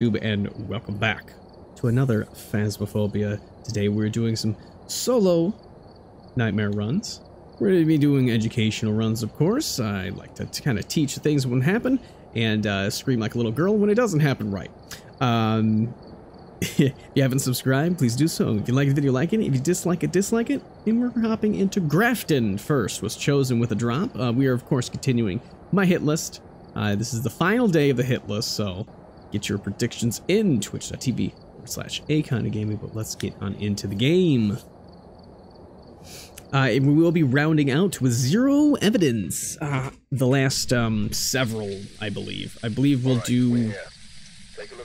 YouTube, and welcome back to another Phasmophobia. Today we're doing some solo nightmare runs. We're going to be doing educational runs, of course. I like to kind of teach things when happen and scream like a little girl when it doesn't happen right. If you haven't subscribed, please do so. If you like the video, like it. If you dislike it, dislike it. And we're hopping into Grafton first, was chosen with a drop. We are, of course, continuing my hit list. This is the final day of the hit list, so get your predictions in twitch.tv/ACondon Gaming, but let's get on into the game. And we will be rounding out with zero evidence. The last several, I believe we'll do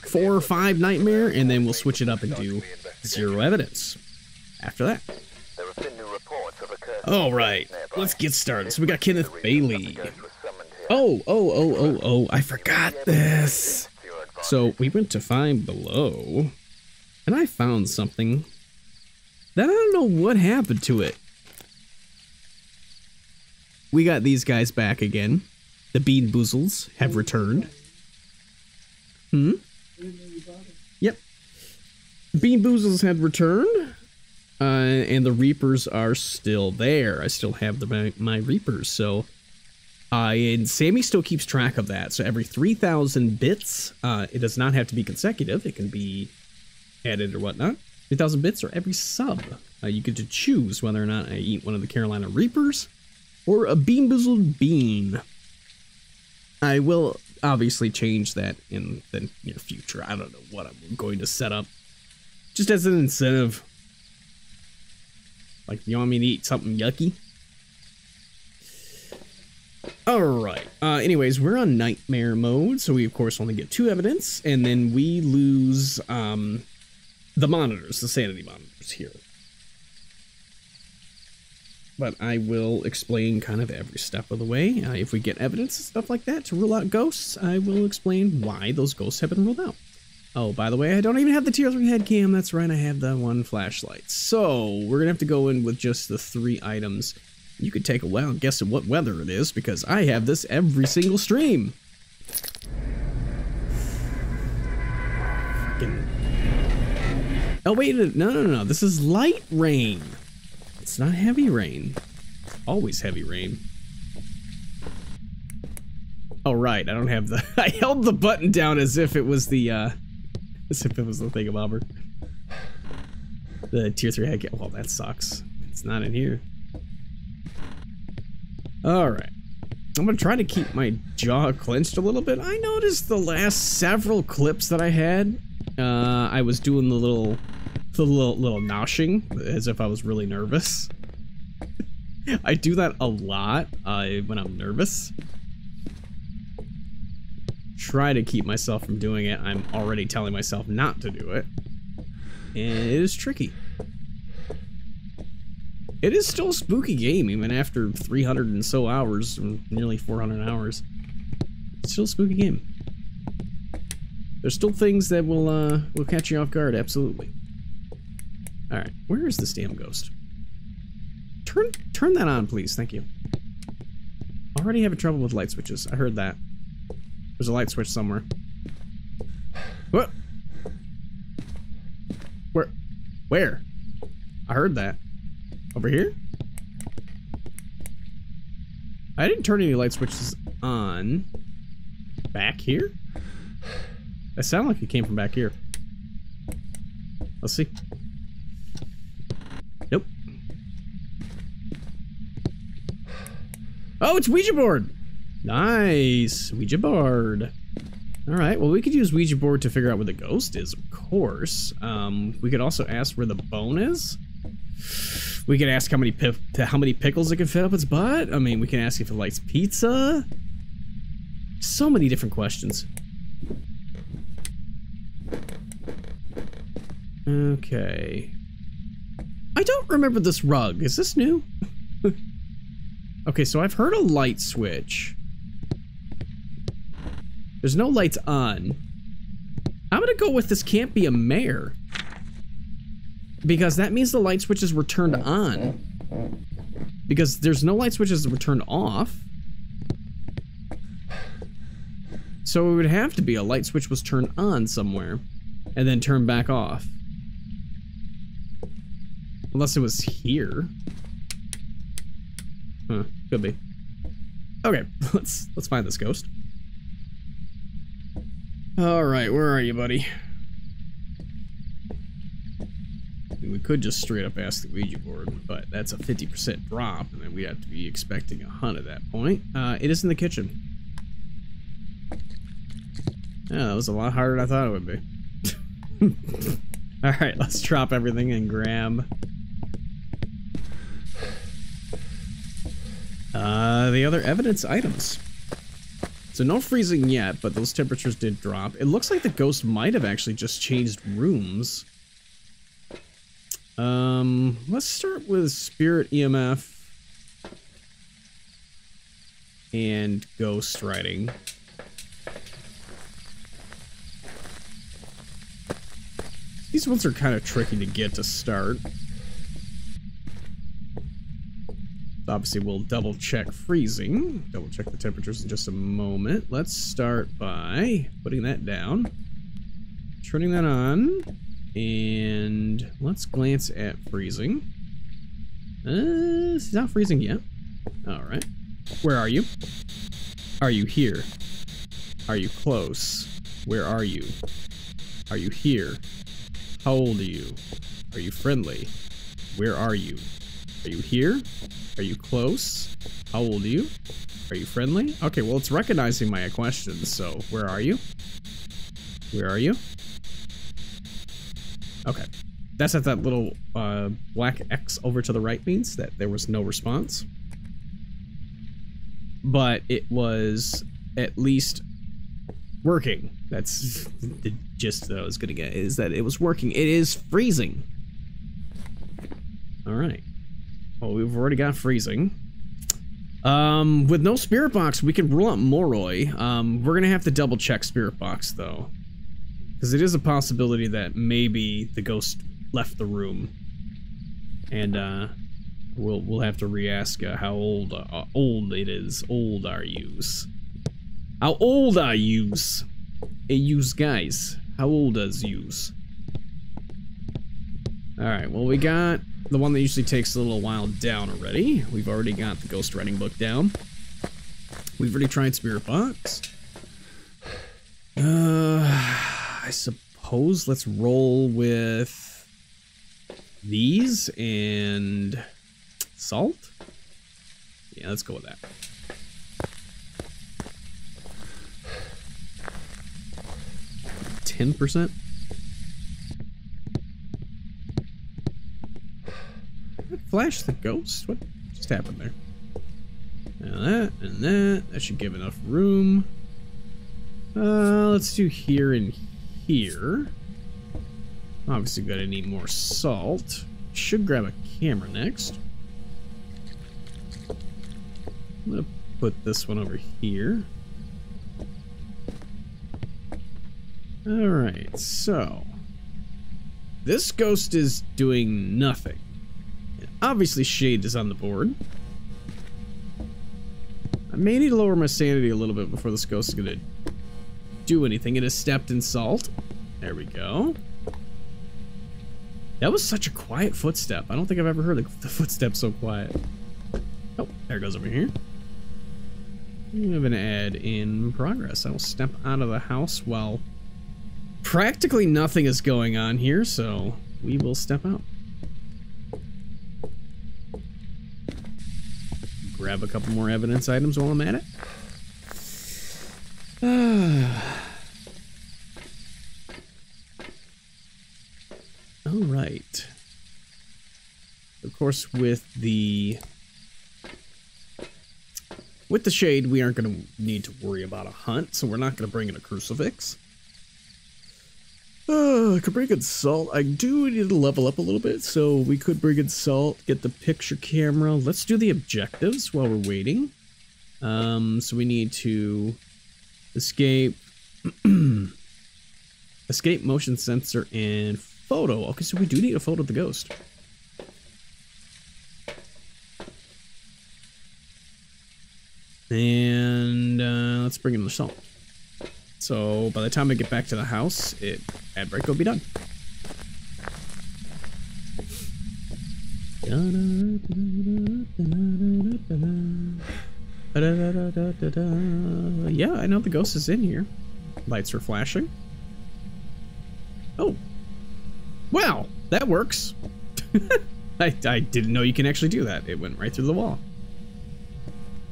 4 or 5 nightmare, and then we'll switch it up and do zero evidence after that. All right, let's get started. So we got Kenneth Bailey. Oh, I forgot this. So we went to Five Below, and I found something that I don't know what happened to it. We got these guys back again. The Bean Boozles have returned. Hmm? Yep. Bean Boozles have returned, and the Reapers are still there. I still have my Reapers, so... and Sammy still keeps track of that, so every 3,000 bits, it does not have to be consecutive, it can be added or whatnot. 3,000 bits or every sub. You get to choose whether or not I eat one of the Carolina Reapers or a Bean Boozled Bean. I will obviously change that in the near future. I don't know what I'm going to set up. Just as an incentive. Like, you want me to eat something yucky? Alright, anyways, we're on nightmare mode, so we of course only get 2 evidence, and then we lose, the monitors, the sanity monitors here. But I will explain kind of every step of the way. If we get evidence and stuff like that to rule out ghosts, I will explain why those ghosts have been ruled out. Oh, by the way, I don't even have the tier 3 head cam, that's right, I have the 1 flashlight. So, we're gonna have to go in with just the 3 items. You could take a wild guess at what weather it is, because I have this every single stream. Freaking... Oh, wait, no, this is light rain. It's not heavy rain. Always heavy rain. Oh, right, I don't have the... I held the button down as if it was the, thingamabobber. The tier 3 head... Well, that sucks. It's not in here. Alright, I'm going to try to keep my jaw clenched a little bit. I noticed the last several clips that I had, I was doing the little noshing, as if I was really nervous. I do that a lot when I'm nervous. Try to keep myself from doing it. I'm already telling myself not to do it. And it is tricky. It is still a spooky game, even after 300 and so hours, nearly 400 hours. It's still a spooky game. There's still things that will catch you off guard, absolutely. Alright, where is this damn ghost? Turn that on, please, thank you. Already having trouble with light switches, I heard that. There's a light switch somewhere. What? Where? I heard that. Over here? I didn't turn any light switches on. Back here? That sounded like it came from back here. Let's see. Nope. Oh, it's Ouija board! Nice! Ouija board. Alright, well we could use Ouija board to figure out where the ghost is, of course. We could also ask where the bone is. We can ask how many pickles it can fit up its butt. I mean, we can ask if it likes pizza. So many different questions. Okay. I don't remember this rug. Is this new? Okay, so I've heard a light switch. There's no lights on. I'm gonna go with this can't be a mare. Because that means the light switches were turned on. Because there's no light switches that were turned off. So it would have to be a light switch was turned on somewhere and then turned back off. Unless it was here. Huh, could be. Okay, let's find this ghost. All right, where are you, buddy? We could just straight up ask the Ouija board, but that's a 50% drop, and then we have to be expecting a hunt at that point. It is in the kitchen. Yeah, that was a lot harder than I thought it would be. All right, let's drop everything and grab the other evidence items. So no freezing yet, but those temperatures did drop. It looks like the ghost might have actually just changed rooms. Let's start with spirit EMF and ghost writing. These ones are kind of tricky to get to start. Obviously, we'll double check freezing, double check the temperatures in just a moment. Let's start by putting that down, turning that on, and let's glance at freezing. It's not freezing yet. All right. Where are you? Are you here? Are you close? Where are you? Are you here? How old are you? Are you friendly? Where are you? Are you here? Are you close? How old are you? Are you friendly? Okay, well, it's recognizing my questions, so where are you? Where are you? Okay, that's what that little black X over to the right means, that there was no response. But it was at least working. That's the gist that I was gonna get, is that it was working. It is freezing. All right. Well, we've already got freezing. With no spirit box, we can rule out Moroi. We're gonna have to double check spirit box though, because it is a possibility that maybe the ghost left the room, and we'll have to re-ask how old it is. Old are yous? How old are yous? Hey, yous guys, how old is yous? All right. Well, we got the one that usually takes a little while down already. We've already got the ghost writing book down. We've already tried spirit box. I suppose let's roll with these and salt. Yeah, let's go with that. Like 10%. Flash the ghost? What just happened there? And that, and that. That should give enough room. Let's do here and here. Obviously gonna need more salt. Should grab a camera next. I'm gonna put this one over here. Alright, so this ghost is doing nothing. Obviously, Shade is on the board. I may need to lower my sanity a little bit before this ghost is gonna do anything. It has stepped in salt. There we go. That was such a quiet footstep. I don't think I've ever heard the footstep so quiet. Oh, there it goes over here. We have an ad in progress. I will step out of the house while practically nothing is going on here, so we will step out. Grab a couple more evidence items while I'm at it. All right. Of course, with the Shade, we aren't going to need to worry about a hunt, so we're not going to bring in a crucifix. I could bring in salt. I do need to level up a little bit, so we could bring in salt, get the picture camera. Let's do the objectives while we're waiting. So we need to escape, escape, motion sensor, and photo. Okay, so we do need a photo of the ghost. And let's bring in the salt. So by the time I get back to the house, ad break will be done. Yeah, I know the ghost is in here. Lights are flashing. Oh. Wow, that works. I didn't know you can actually do that. It went right through the wall.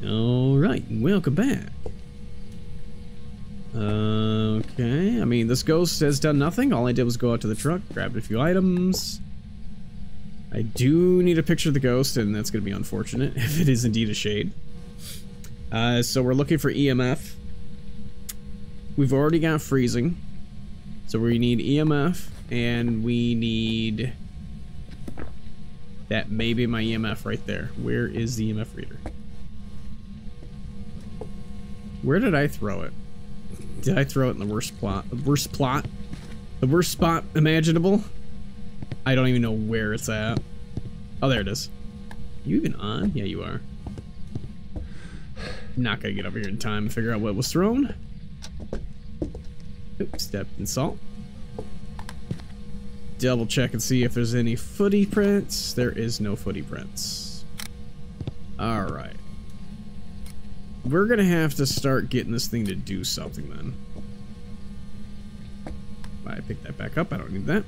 Alright, welcome back. Okay, I mean, this ghost has done nothing. All I did was go out to the truck, grabbed a few items. I do need a picture of the ghost, and that's going to be unfortunate if it is indeed a shade. So we're looking for EMF. We've already got freezing. So we need EMF, and we need... That may be my EMF right there. Where is the EMF reader? Where did I throw it? Did I throw it in the worst plot? The worst plot? The worst spot imaginable? I don't even know where it's at. Oh, there it is. You even on? Yeah, you are. I'm not gonna get over here in time and figure out what was thrown. Oops, stepped in salt. Double check and see if there's any footprints. There is no footprints. Alright. We're gonna have to start getting this thing to do something then. I picked that back up. I don't need that.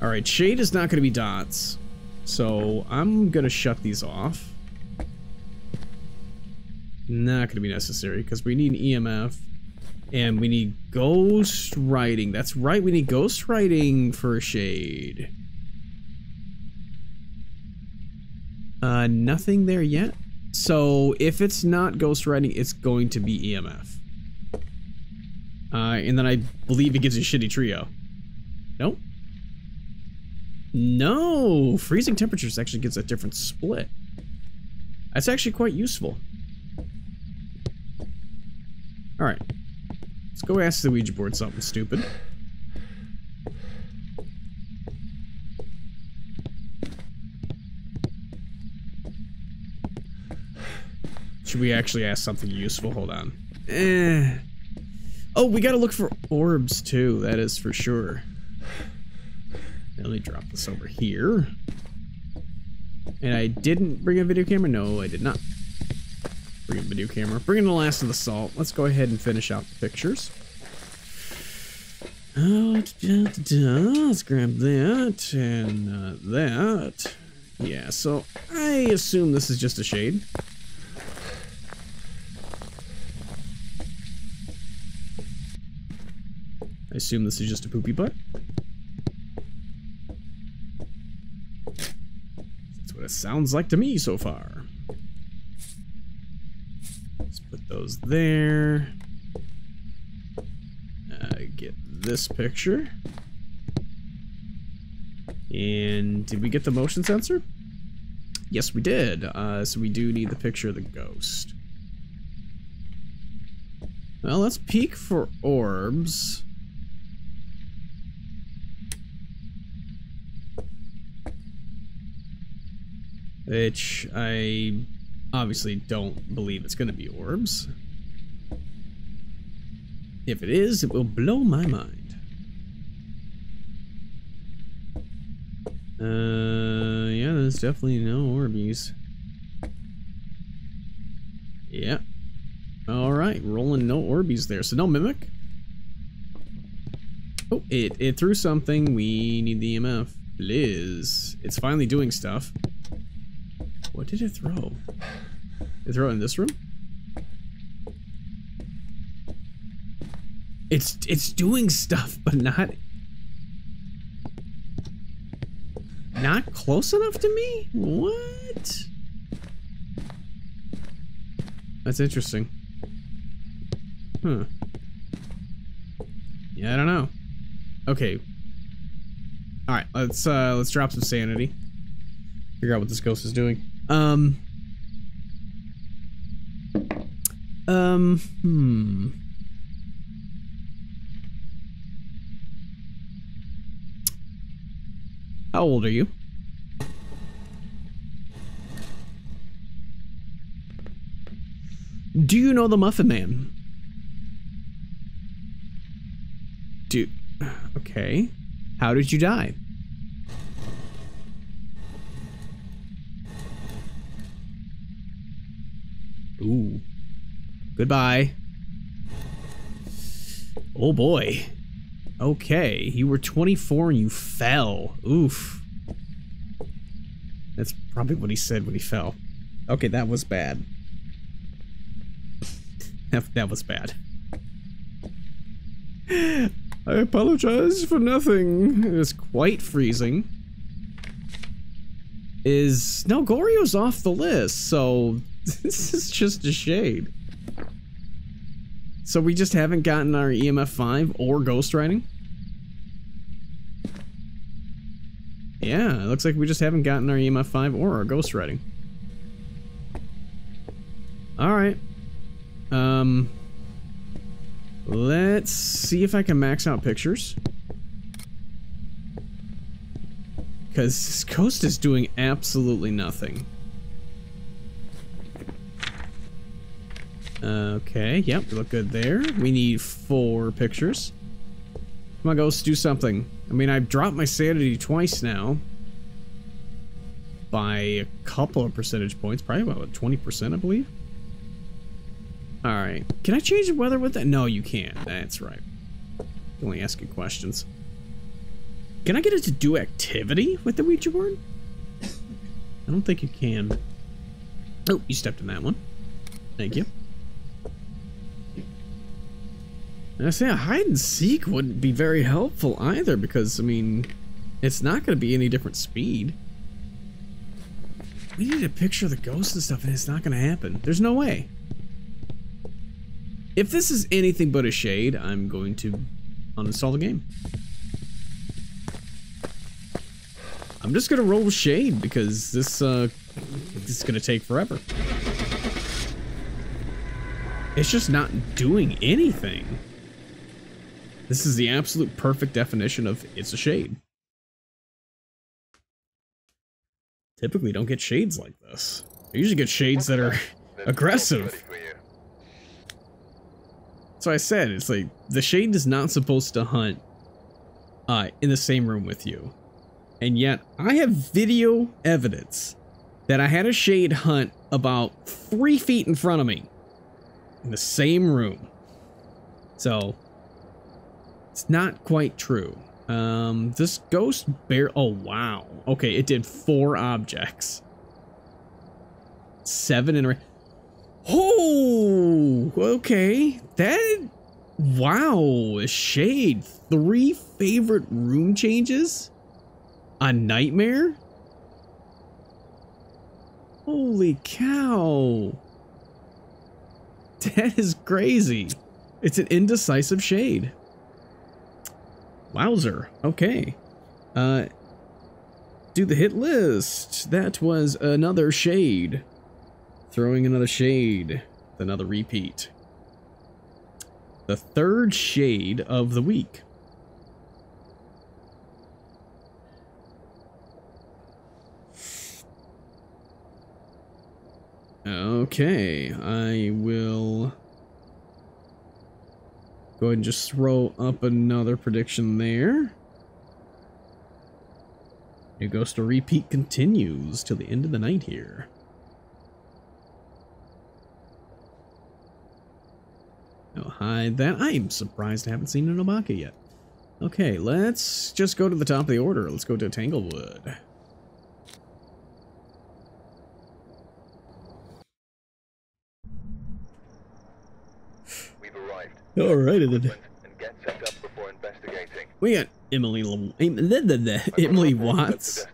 Alright, shade is not gonna be dots. So I'm gonna shut these off. Not gonna be necessary because we need an EMF and we need ghost writing. That's right, we need ghost writing for a shade. Nothing there yet. So if it's not ghostwriting, it's going to be EMF. And then I believe it gives you a shitty trio. Nope. No! Freezing temperatures actually gives a different split. That's actually quite useful. Alright. Let's go ask the Ouija board something stupid. Should we actually ask something useful? Hold on. Oh, we gotta look for orbs too. That is for sure. Let me drop this over here. And I didn't bring a video camera. No, I did not bring a video camera. Bring in the last of the salt. Let's go ahead and finish out the pictures. Let's grab that and that. Yeah, so I assume this is just a shade. I assume this is just a poopy butt. That's what it sounds like to me so far. Let's put those there. Get this picture. And did we get the motion sensor? Yes, we did. So we do need the picture of the ghost. Well, let's peek for orbs. Which I obviously don't believe it's going to be orbs. If it is, it will blow my mind. Yeah, there's definitely no orbies. Yeah. Alright, rolling no orbies there. So no mimic. Oh, it threw something. We need the EMF. Liz. It's finally doing stuff. What did it throw? Did it throw it in this room? It's doing stuff, but not close enough to me? What? That's interesting. Huh. Yeah, I don't know. Okay. Alright, let's drop some sanity. Figure out what this ghost is doing. How old are you? Do you know the Muffin Man? Dude, okay. How did you die? Ooh. Goodbye. Oh boy. Okay, you were 24 and you fell. Oof. That's probably what he said when he fell. Okay, that was bad. That was bad. I apologize for nothing. It is quite freezing. No, Goryo's off the list, so this is just a shade. So we just haven't gotten our EMF 5 or ghost riding? Yeah, it looks like we just haven't gotten our EMF 5 or our ghost riding. Alright. Let's see if I can max out pictures. Because this ghost is doing absolutely nothing. Okay, yep, we look good there. We need 4 pictures. Come on, ghost, do something. I mean, I've dropped my sanity twice now. By a couple of percentage points, probably about 20%, I believe. Alright, can I change the weather with that? No, you can't. That's right. Only asking questions. Can I get it to do activity with the Ouija board? I don't think you can. Oh, you stepped in that one. Thank you. I say a hide and seek wouldn't be very helpful either because, I mean, it's not going to be any different speed. We need a picture of the ghost and stuff and it's not going to happen. There's no way. If this is anything but a shade, I'm going to uninstall the game. I'm just going to roll with Shade because this is going to take forever. It's just not doing anything. This is the absolute perfect definition of it's a shade. Typically don't get shades like this. I usually get shades that are aggressive. So I said, it's like, the shade is not supposed to hunt in the same room with you. And yet, I have video evidence that I had a shade hunt about 3 feet in front of me. In the same room. So it's not quite true. This ghost bear. Oh, wow. Okay. It did 4 objects. 7 in a row. Oh, okay. That. Wow. Shade. 3 favorite room changes. A nightmare. Holy cow. That is crazy. It's an indecisive shade. Wowzer. Okay. Do the hit list. That was another shade. Throwing another shade. Another repeat. The 3rd shade of the week. Okay, I will go ahead and just throw up another prediction there. New ghost to repeat continues till the end of the night here. I'll hide that. I am surprised I haven't seen an Obake yet. Okay, let's just go to the top of the order. Let's go to Tanglewood. Alrighty then. And get set up before investigating. We got Emily Watts.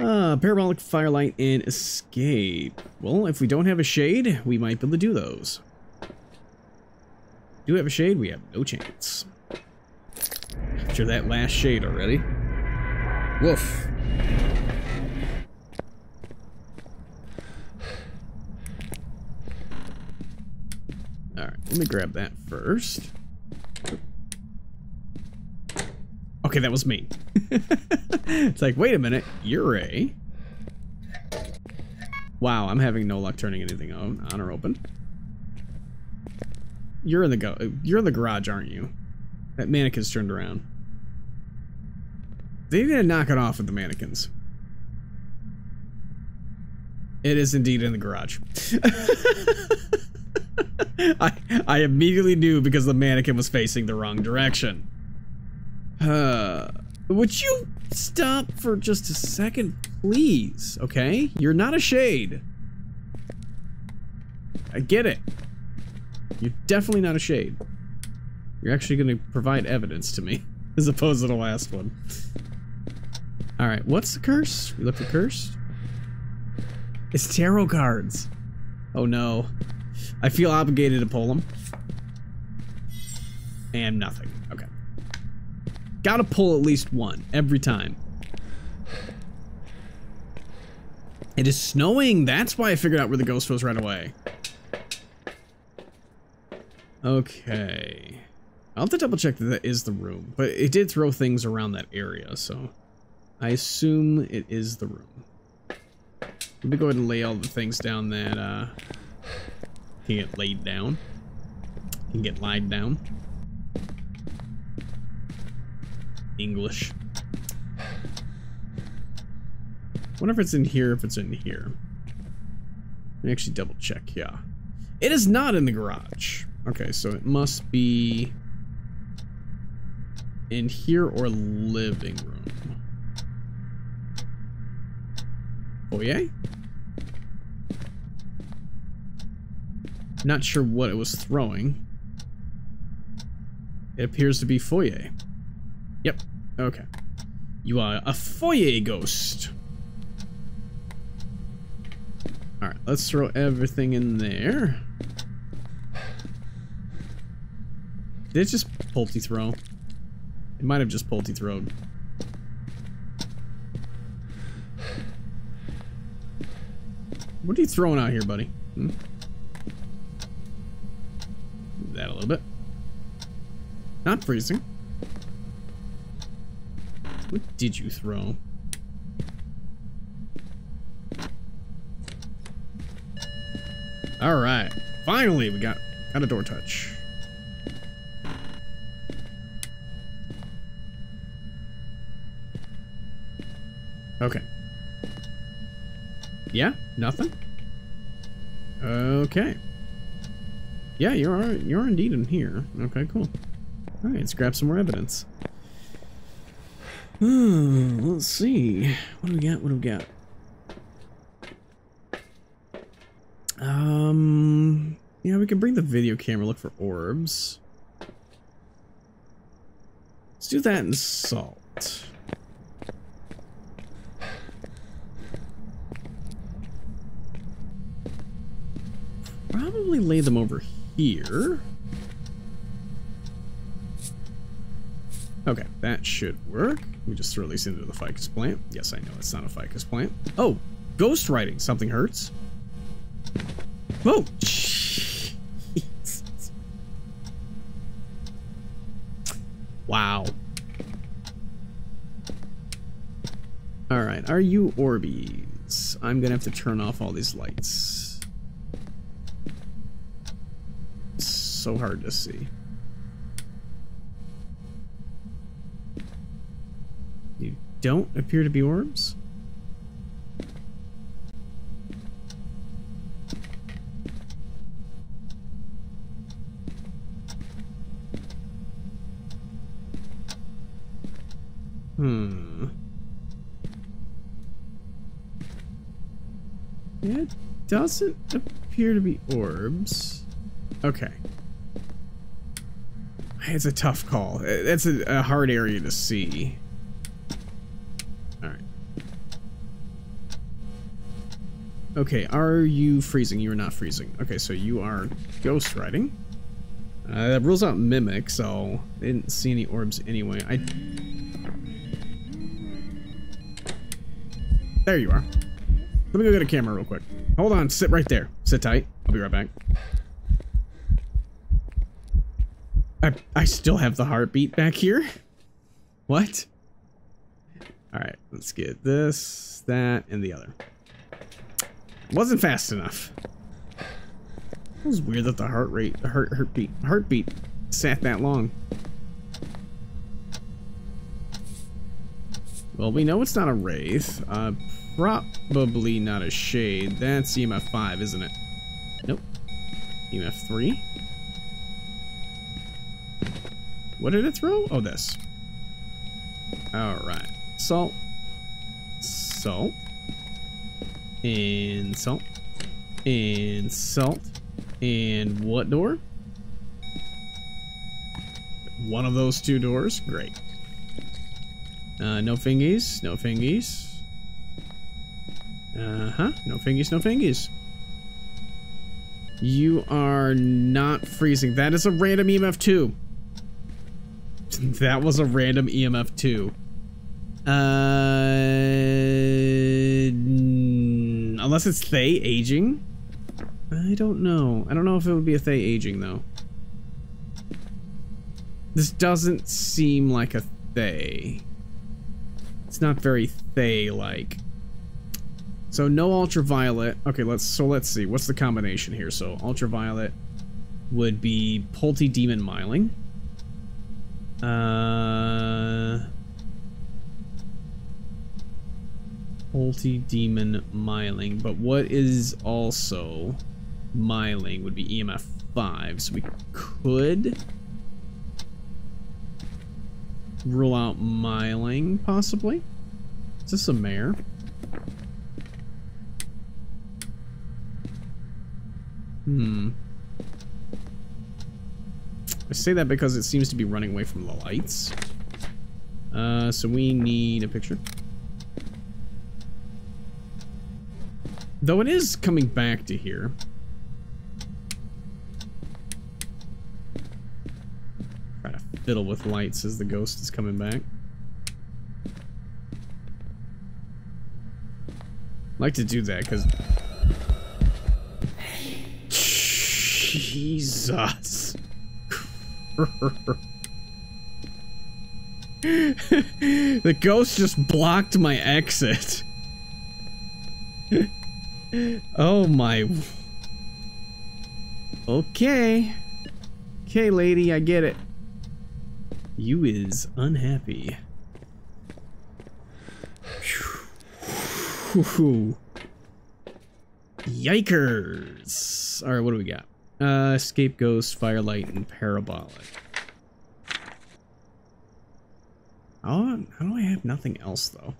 Parabolic firelight and escape. Well, if we don't have a shade, we might be able to do those. Do we have a shade? We have no chance. After that last shade already. Woof. Alright, let me grab that first. Okay, that was me. It's like, wait a minute, Yurei. Wow, I'm having no luck turning anything on or open. You're in the garage, aren't you? That mannequin's turned around. They need to knock it off with the mannequins. It is indeed in the garage. I immediately knew because the mannequin was facing the wrong direction. Would you stop for just a second, please? Okay? You're not a shade. I get it. You're definitely not a shade. You're actually going to provide evidence to me, as opposed to the last one. Alright, what's the curse? We look for curse. It's tarot cards. Oh no. I feel obligated to pull them. And nothing. Okay. Gotta pull at least one every time. It is snowing. That's why I figured out where the ghost was right away. Okay. I'll have to double check that that is the room, but it did throw things around that area, so I assume it is the room. Let me go ahead and lay all the things down that can get laid down. Can get lied down. English. Wonder if it's in here, if it's in here. Let me actually double check, yeah. It is not in the garage. Okay, so it must be in here or living room. Foyer? Not sure what it was throwing. It appears to be foyer. Yep, okay. You are a foyer ghost. All right, let's throw everything in there. Did it just Pulte throw? It might have just Pulte throwed. What are you throwing out here, buddy? Hmm? Move that a little bit. Not freezing. What did you throw? All right, finally we got a door touch. Okay. Yeah, nothing. Okay. Yeah, you're indeed in here. Okay, cool. All right, let's grab some more evidence. Let's see. What do we got? What do we got? Yeah, we can bring the video camera, look for orbs. Let's do that and salt. Probably lay them over here. Okay, that should work. We just throw these into the ficus plant. Yes, I know it's not a ficus plant. Oh, ghost writing. Something hurts. Whoa! Jeez. Wow. Alright, are you Orbeez? I'm gonna have to turn off all these lights. It's so hard to see. You don't appear to be orbs? Hmm. It doesn't appear to be orbs. Okay. It's a tough call. That's a hard area to see. Alright. Okay, are you freezing? You are not freezing. Okay, so you are ghost riding. That rules out Mimic, so I didn't see any orbs anyway. There you are. Let me go get a camera real quick. Hold on, sit right there. Sit tight. I'll be right back. I still have the heartbeat back here. What? Alright, let's get this, that, and the other. Wasn't fast enough. It was weird that the heartbeat sat that long. Well, we know it's not a Wraith. Probably not a Shade. That's EMF 5, isn't it? Nope. EMF 3. What did it throw? Oh, this. Alright. Salt. Salt. And salt. And salt. And what door? One of those two doors. Great. No fingies. No fingies. Uh-huh. No fingies. No fingies. You are not freezing. That is a random EMF 2. That was a random EMF 2. Unless it's Thay aging. I don't know. I don't know if it would be a Thay aging, though. This doesn't seem like a Thay. It's not very Thay-like. So no ultraviolet. Okay, let's see. What's the combination here? So ultraviolet would be Polty Demon Myling. Polty Demon Myling, but what is also Myling would be EMF 5, so we could rule out Myling, possibly. Is this a mare? I say that because it seems to be running away from the lights. So we need a picture. Though it is coming back to here. Try to fiddle with lights as the ghost is coming back. Like to do that because... Jesus. The ghost just blocked my exit. Oh my. Okay. Okay, lady, I get it. You is unhappy. Yikers. Alright, what do we got? Escape Ghost, Firelight, and Parabolic. How do I have nothing else, though?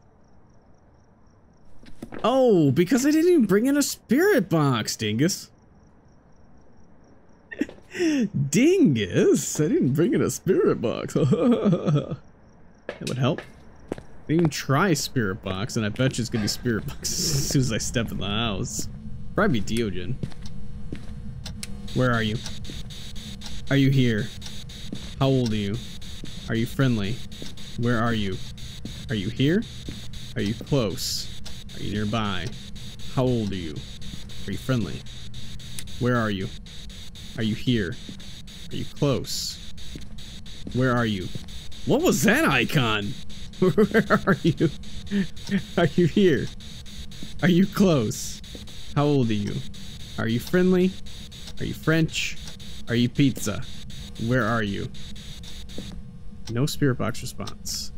Oh, because I didn't even bring in a spirit box, dingus. Dingus! I didn't bring in a spirit box. That would help. I didn't even try spirit box, and I bet you it's gonna be spirit box as soon as I step in the house. Probably be Deogen. Where are you? Are you here? How old are you? Are you friendly? Where are you? Are you here? Are you close? Are you nearby? How old are you? Are you friendly? Where are you? Are you here? Are you close? Where are you? What was that icon? Where are you? Are you here? Are you close? How old are you? Are you friendly? Are you French? Are you pizza? Where are you? No spirit box response.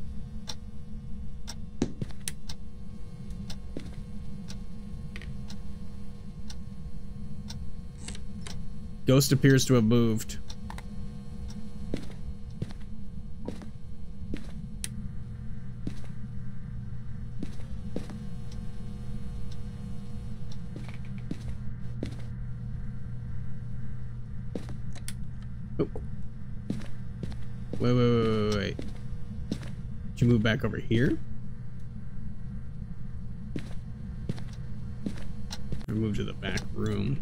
Ghost appears to have moved. Wait. Did you move back over here? I moved to the back room.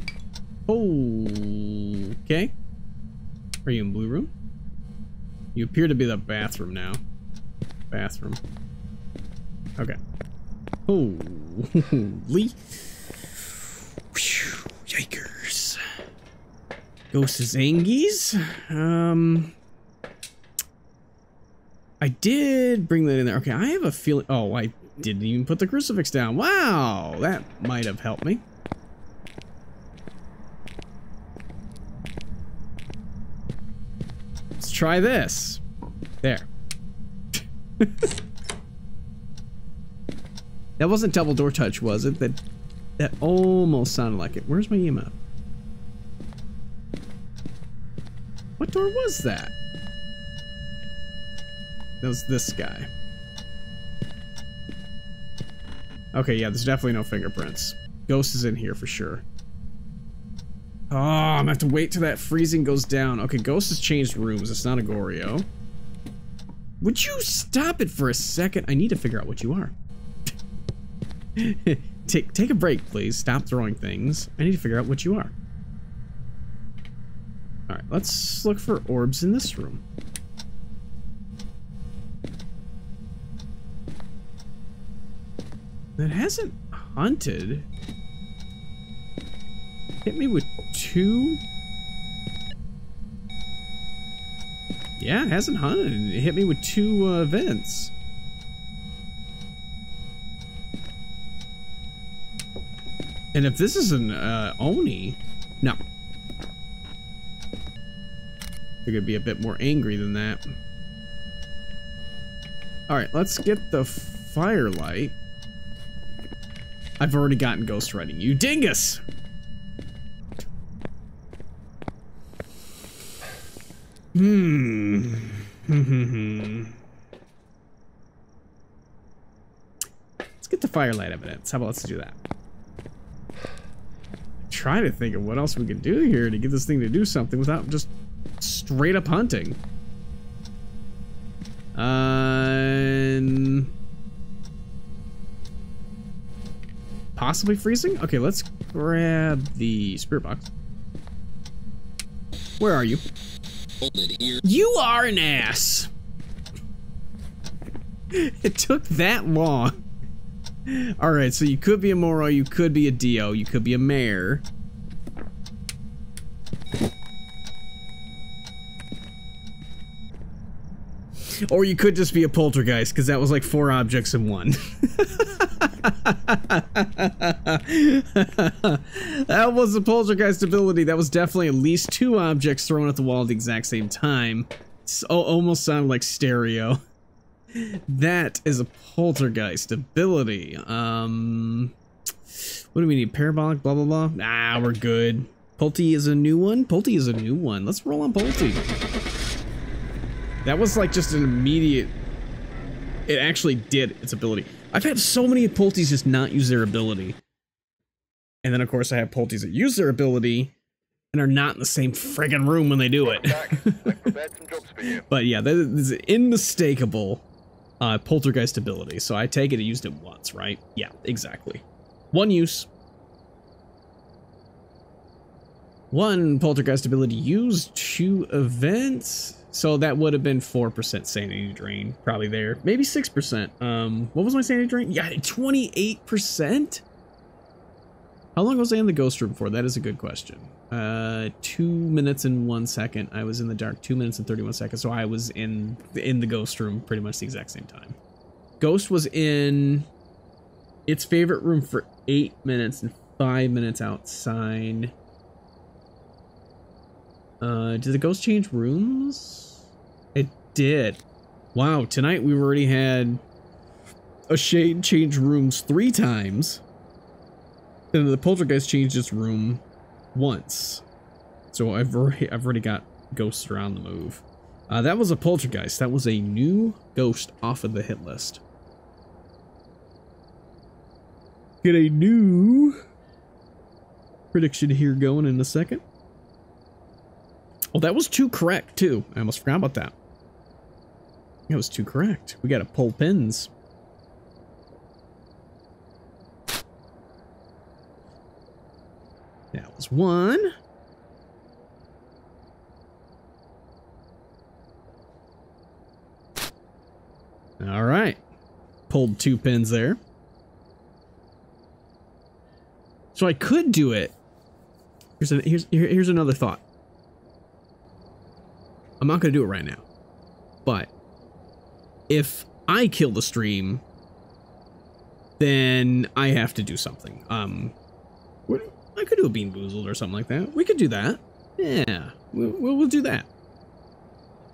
Oh, okay. Are you in blue room? You appear to be the bathroom now. Bathroom. Okay. Oh, holy. Yikers. Ghost is Angies. I did bring that in there. Okay, I have a feeling... Oh, I didn't even put the crucifix down. Wow, that might have helped me. Let's try this. There. That wasn't double door touch, was it? That almost sounded like it. Where's my EMF? What door was that? That was this guy. Okay, yeah, there's definitely no fingerprints. Ghost is in here for sure. Oh, I'm gonna have to wait till that freezing goes down. Okay, Ghost has changed rooms. It's not a Goryo. Would you stop it for a second? I need to figure out what you are. Take a break, please. Stop throwing things. I need to figure out what you are. Alright, let's look for orbs in this room. That hasn't hunted. Hit me with two. Yeah, it hasn't hunted. It hit me with two vents. And if this is an Oni, no. They're gonna be a bit more angry than that. All right, let's get the firelight. I've already gotten ghost riding, you dingus! Let's get the firelight evidence. How about let's do that? Try to think of what else we can do here to get this thing to do something without just straight up hunting. Possibly freezing? Okay, let's grab the spirit box. Where are you? Hold it here. You are an ass! It took that long. Alright, so you could be a Moroi, you could be a Dio, you could be a Mare. Or you could just be a Poltergeist, because that was like 4 objects in one. That was the Poltergeist ability. That was definitely at least 2 objects thrown at the wall at the exact same time. So almost sounded like stereo. That is a Poltergeist ability. What do we need? Parabolic, blah, blah, blah. Nah, we're good. Polty is a new one. Polty is a new one. Let's roll on Polty. That was like just an immediate... It actually did its ability. I've had so many Polties just not use their ability. And then, of course, I have Polties that use their ability and are not in the same friggin' room when they do it. But yeah, that is an unmistakable Poltergeist ability. So I take it used it once, right? Yeah, exactly. One use. One Poltergeist ability used, 2 events. So that would have been 4% sanity drain, probably there. Maybe 6%. What was my sanity drain? Yeah, 28%? How long was I in the ghost room for? That is a good question. 2 minutes and 1 second. I was in the dark 2 minutes and 31 seconds. So I was in the ghost room pretty much the exact same time. Ghost was in its favorite room for 8 minutes and 5 minutes outside. Did the ghost change rooms? It did. Wow, tonight we've already had a Shade change rooms 3 times. And the Poltergeist changed its room once. So I've already got ghosts around the move. That was a Poltergeist. That was a new ghost off of the hit list. Get a new prediction here going in a second. Oh, that was 2 correct, too. I almost forgot about that. That was 2 correct. We gotta pull pins. That was 1. Alright. Pulled 2 pins there. So I could do it. Here's another thought. I'm not going to do it right now, but if I kill the stream, then I have to do something. I could do a Bean Boozled or something like that. We could do that. Yeah, we'll do that.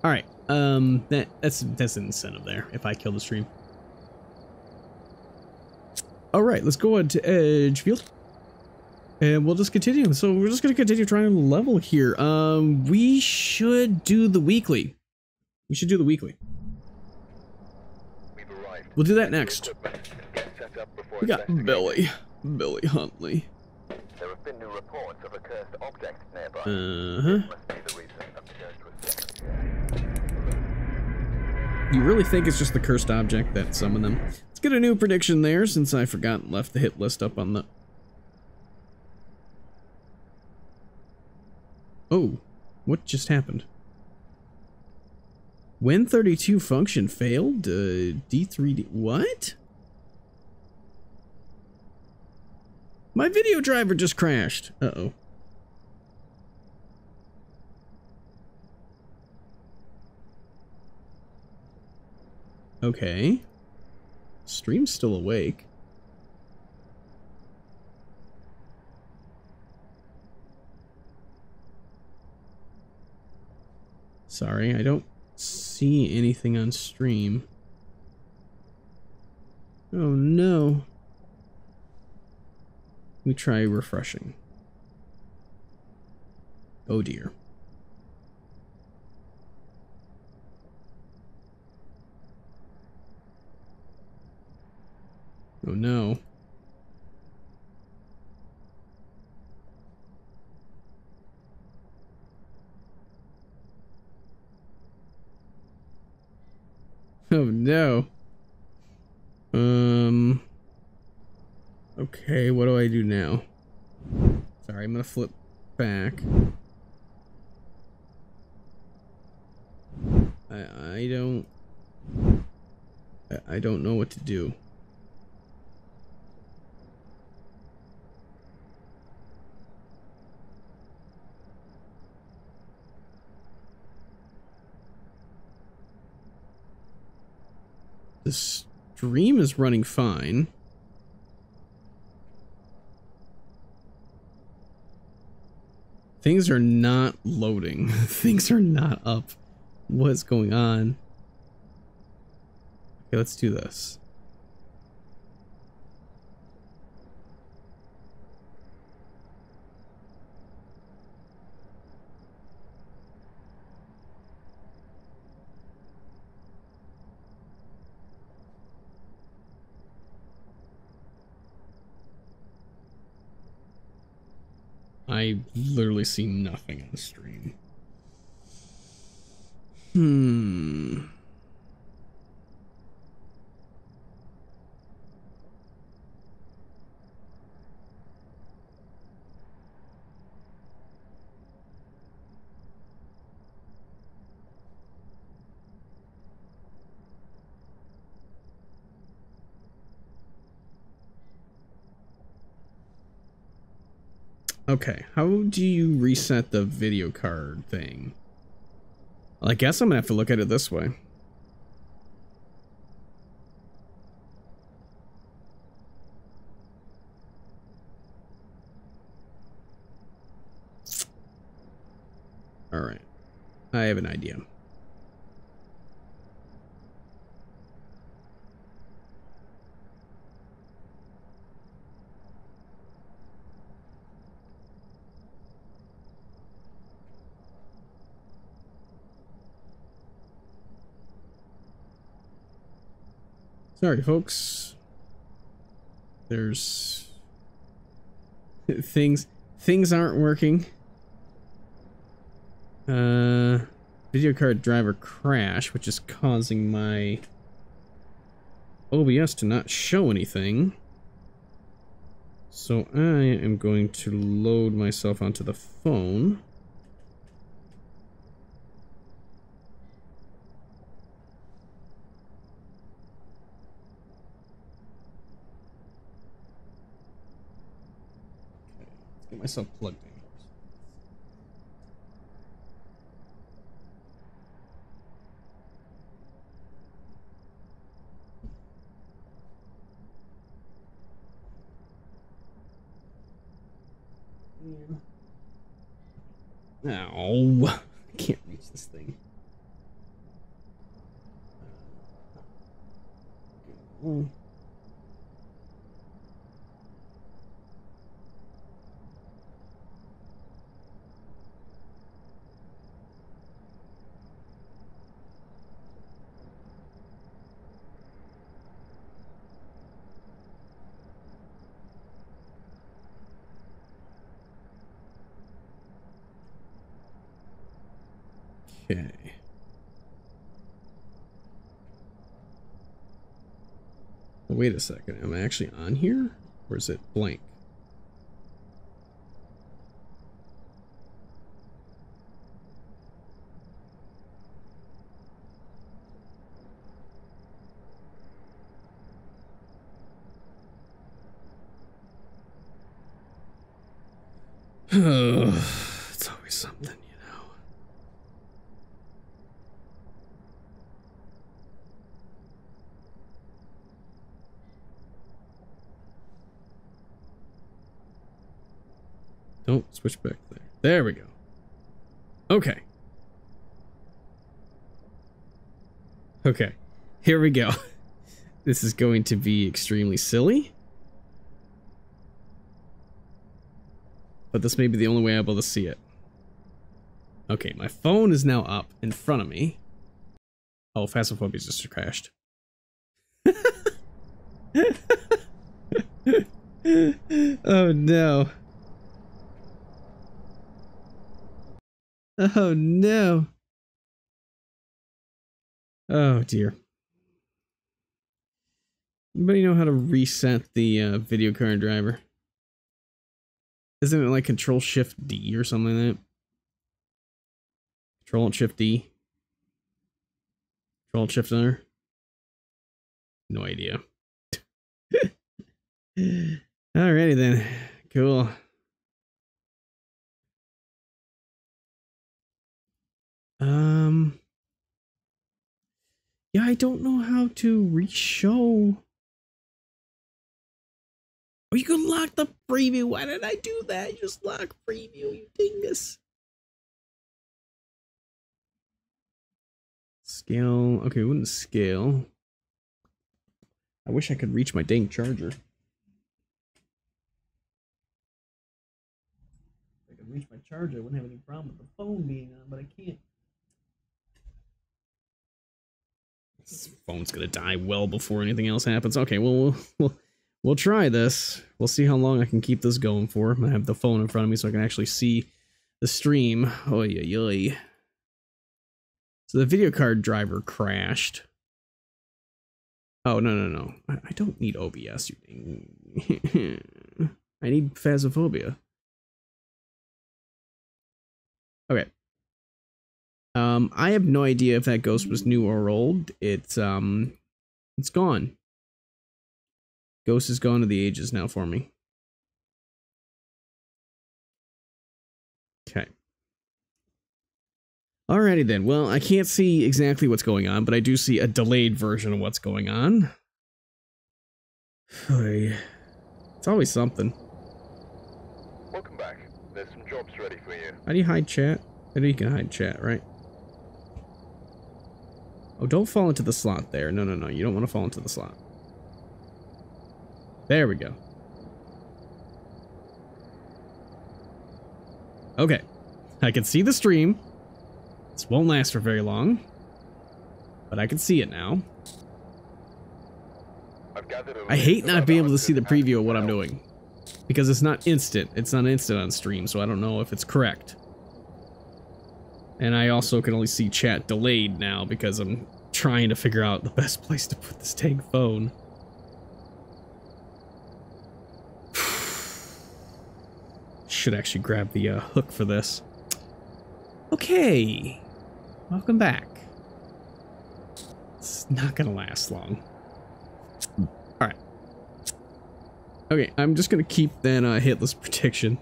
All right. That's an incentive there. If I kill the stream, Alright, let's go on to Edgefield. And we'll just continue. So we're just going to continue trying to level here. We should do the weekly. We should do the weekly. We'll do that next. We got Billy. Billy Huntley. There have been new reports of a cursed object nearby. You really think it's just the cursed object that summoned them? Let's get a new prediction there since I forgot and left the hit list up on the... Oh, what just happened? When 32 function failed, D3D, what? My video driver just crashed. Uh-oh. Okay. Stream's still awake. Sorry, I don't see anything on stream. Oh no. Let me try refreshing. Oh dear. Oh no. Oh no. Okay, what do I do now? Sorry, I'm gonna flip back. I don't know what to do. The stream is running fine. Things are not loading. Things are not up. What's going on? Okay, let's do this. I literally see nothing on the stream. Okay, how do you reset the video card thing? Well, I guess I'm gonna have to look at it this way. Alright, I have an idea. Sorry, folks. There's things aren't working. Video card driver crash, which is causing my OBS to not show anything. So I am going to load myself onto the phone. Myself plugged in. No, I can't reach this thing. Okay. Wait a second, am I actually on here? Or is it blank? It's always something. Oh, switch back there. There we go. Okay. Okay. Here we go. This is going to be extremely silly. But this may be the only way I'm able to see it. Okay, my phone is now up in front of me. Oh, Phasmophobia's just crashed. Oh no. Oh no. Oh dear. Anybody know how to reset the video card driver? Isn't it like Control Shift D or something like that? Control Shift D. Control Shift R. No idea. Alrighty then. Cool. Yeah, I don't know how to re-show. Oh, you can lock the preview. Why did I do that? Just lock preview, you dingus. Scale. Okay, it wouldn't scale. I wish I could reach my dang charger. If I could reach my charger, I wouldn't have any problem with the phone being on, but I can't. This phone's gonna die well before anything else happens. Okay, well, we'll try this. We'll see how long I can keep this going for. I have the phone in front of me so I can actually see the stream. Oh yeah, yeah. So the video card driver crashed. Oh no no no! I don't need OBS. You ding. I need Phasmophobia. Okay. I have no idea if that ghost was new or old. It's gone. Ghost is gone to the ages now for me. Okay. Alrighty then. Well, I can't see exactly what's going on, but I do see a delayed version of what's going on. It's always something. Welcome back. There's some jobs ready for you. How do you hide chat? I know you can hide chat, right? Oh, don't fall into the slot there. No, no, no. You don't want to fall into the slot. There we go. Okay. I can see the stream. This won't last for very long. But I can see it now. I hate not being able to see the preview of what I'm doing. Because it's not instant. It's not instant on stream, so I don't know if it's correct. And I also can only see chat delayed now because I'm trying to figure out the best place to put this dang phone. Should actually grab the hook for this. Okay. Welcome back. It's not gonna last long. Alright. Okay, I'm just gonna keep that hitless prediction.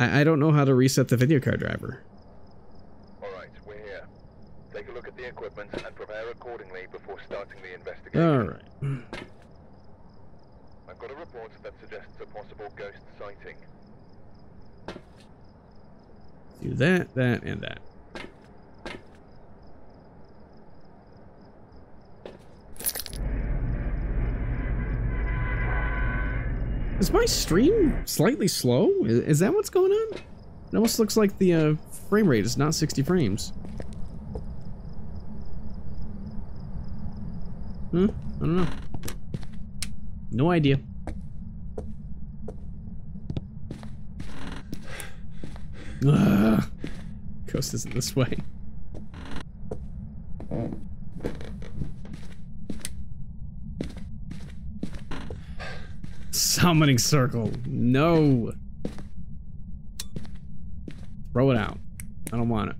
I don't know how to reset the video card driver. The equipment and prepare accordingly before starting the investigation. Alright. I've got a report that suggests a possible ghost sighting. Do that, that, and that. Is my stream slightly slow? Is that what's going on? It almost looks like the frame rate is not 60 frames. I don't know. No idea. Ugh. Ghost isn't this way. Summoning circle. No. Throw it out. I don't want it.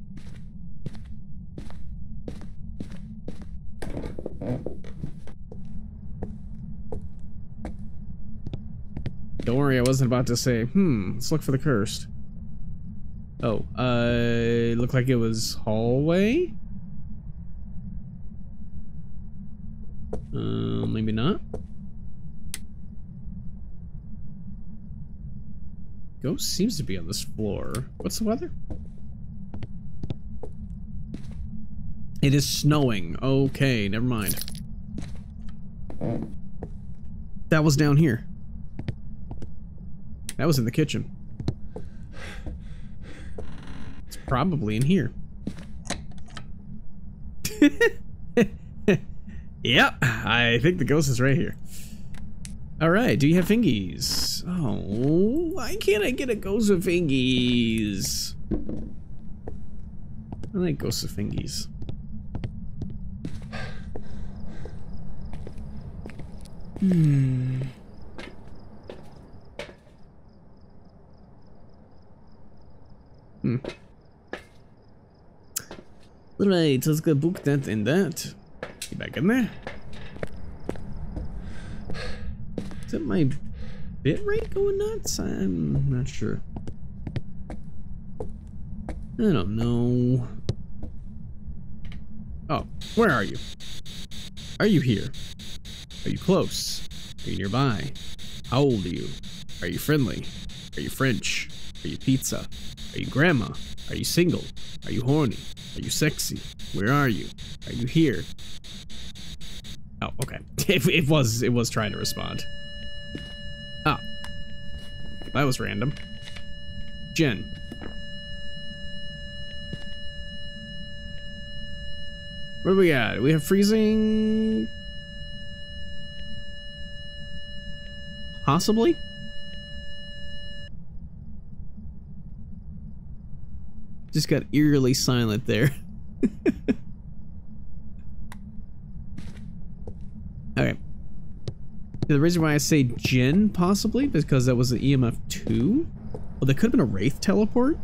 Don't worry, I wasn't about to say, let's look for the cursed. Oh, it looked like it was hallway? Maybe not. Ghost seems to be on this floor. What's the weather? It is snowing. Okay, never mind. That was down here. That was in the kitchen. It's probably in here. Yep, I think the ghost is right here. Alright, do you have fingies? Oh, why can't I get a ghost with fingies? I like ghosts with fingies. Alright, let's go book that and that. Get back in there. Is that my bitrate going nuts? I'm not sure. I don't know. Oh, where are you? Are you here? Are you close? Are you nearby? How old are you? Are you friendly? Are you French? Are you pizza? Are you grandma? Are you single? Are you horny? Are you sexy? Where are you? Are you here? Oh, okay. It was trying to respond. Ah. That was random. Jen. What do we got? We have freezing... Possibly? Just got eerily silent there. Okay. The reason why I say Jin, possibly, because that was an EMF 2. Well, that could have been a Wraith teleport.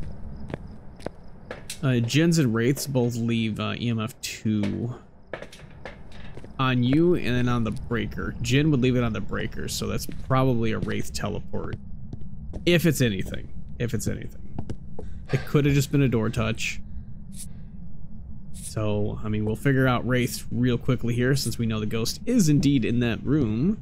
Jins and Wraiths both leave EMF 2 on you and then on the breaker. Jin would leave it on the breaker, so that's probably a Wraith teleport. If it's anything. If it's anything. It could have just been a door touch. So, I mean, we'll figure out Wraith real quickly here since we know the ghost is indeed in that room.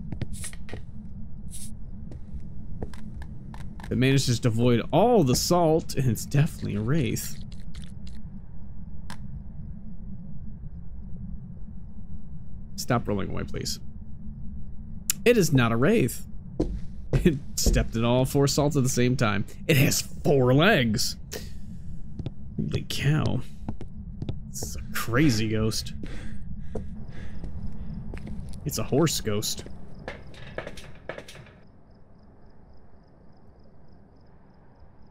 It manages to avoid all the salt, and it's definitely a Wraith. Stop rolling away, please. It is not a Wraith. It stepped in all four salts at the same time. It has four legs. Holy cow. This is a crazy ghost. It's a horse ghost.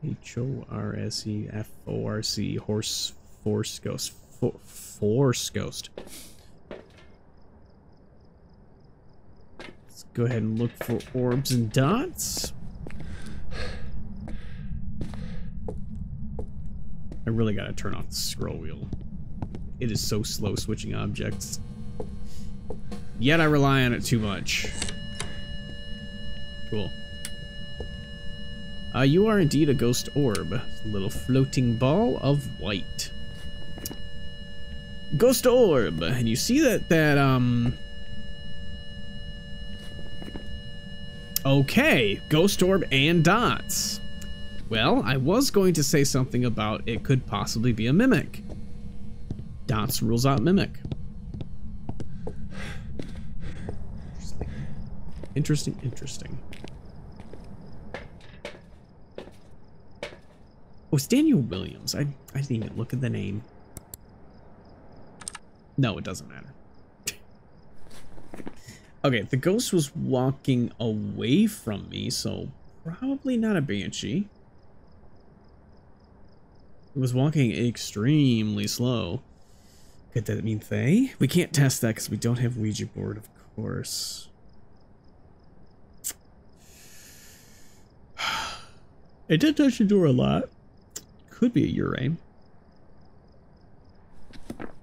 H-O-R-S-E-F-O-R-C, horse force ghost. Force ghost. Go ahead and look for orbs and dots. I really gotta turn off the scroll wheel. It is so slow switching objects. Yet I rely on it too much. Cool. You are indeed a ghost orb. A little floating ball of white. Ghost orb! And you see that okay, ghost orb and dots. Well, I was going to say something about it could possibly be a mimic. Dots rules out mimic. Interesting, interesting. Oh, it's Daniel Williams. I didn't even look at the name. No, it doesn't matter. Okay, the ghost was walking away from me, so probably not a banshee. It was walking extremely slow. Could that mean Thay? We can't test that because we don't have Ouija board, of course. It did touch the door a lot. Could be a Yurei.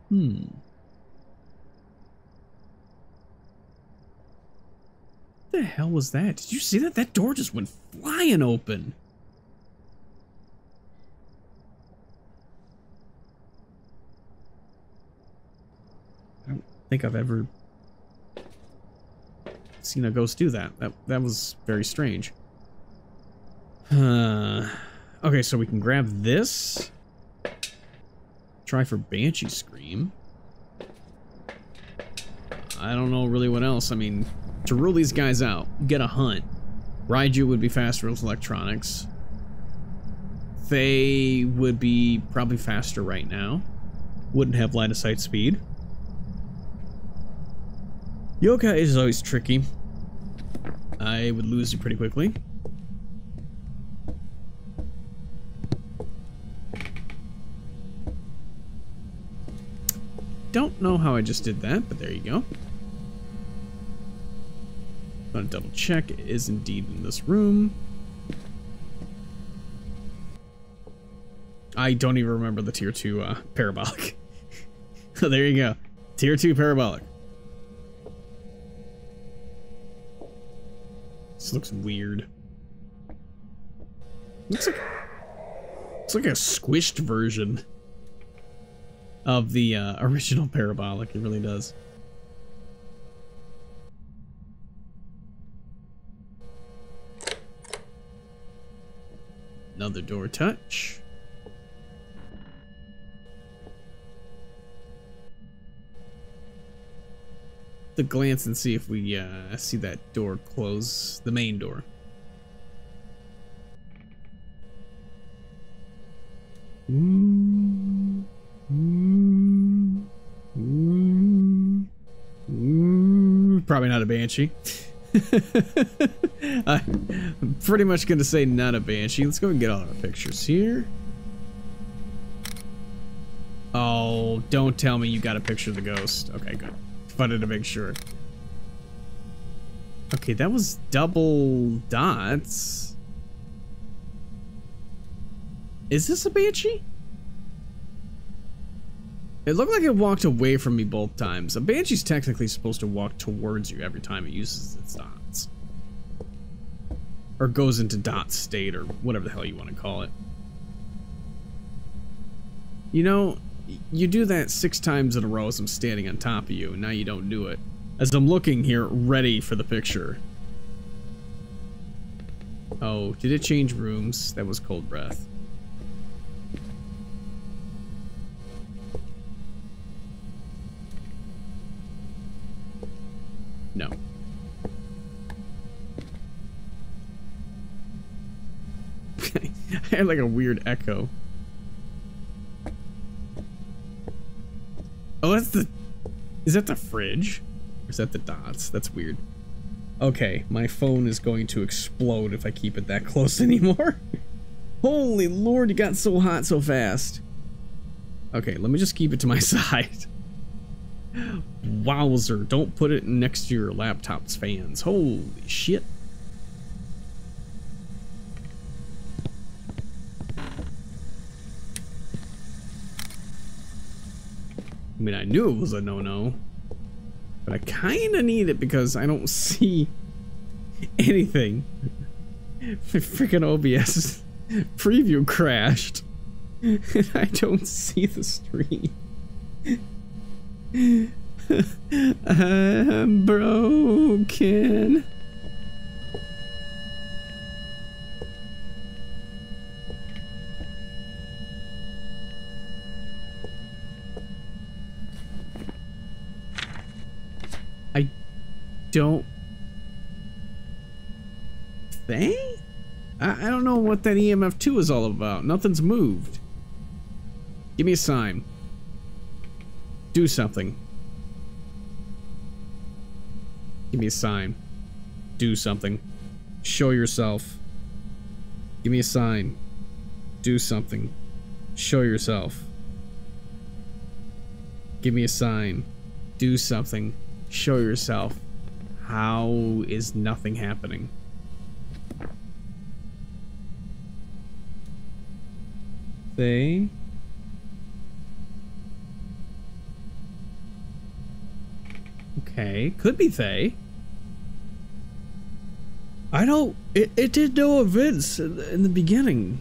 Hmm. What the hell was that? Did you see that? That door just went flying open. I don't think I've ever seen a ghost do that. That was very strange. Okay, so we can grab this. Try for Banshee Scream. I don't know really what else. I mean, to rule these guys out, get a hunt. Raiju would be faster with electronics. Thay would be probably faster right now. Wouldn't have line of sight speed. Yokai is always tricky. I would lose you pretty quickly. Don't know how I just did that, but there you go. Gonna double check. It is indeed in this room. I don't even remember the tier 2 parabolic. So there you go. Tier 2 parabolic. This looks weird. It's like a squished version of the original parabolic. It really does. Another door touch. The glance and see if we see that door close, the main door. Probably not a Banshee. I'm pretty much gonna say not a Banshee. Let's go and get all our pictures here. Oh, don't tell me you got a picture of the ghost. Okay, good. Wanted to make sure. Okay, that was double dots. Is this a Banshee? It looked like it walked away from me both times. A Banshee's technically supposed to walk towards you every time it uses its dots. Or goes into dot state or whatever the hell you want to call it. You know, you do that 6 times in a row as I'm standing on top of you, and now you don't do it. As I'm looking here, ready for the picture. Oh, did it change rooms? That was cold breath. No. I had like a weird echo. Oh, that's the... Is that the fridge? Or is that the dots? That's weird. Okay, my phone is going to explode if I keep it that close anymore. Holy Lord, it got so hot so fast. Okay, let me just keep it to my side. Wowzer, don't put it next to your laptop's fans. Holy shit. I mean, I knew it was a no-no, but I kinda need it because I don't see anything. My freaking OBS preview crashed, and I don't see the stream. I'm broken. Don't they? I don't know what that EMF 2 is all about. Nothing's moved. Give me a sign. Do something. Give me a sign. Do something. Show yourself. Give me a sign. Do something. Show yourself. Give me a sign. Do something. Show yourself. How is nothing happening? Thay. Okay, could be Thay. I don't... It did no events in the beginning.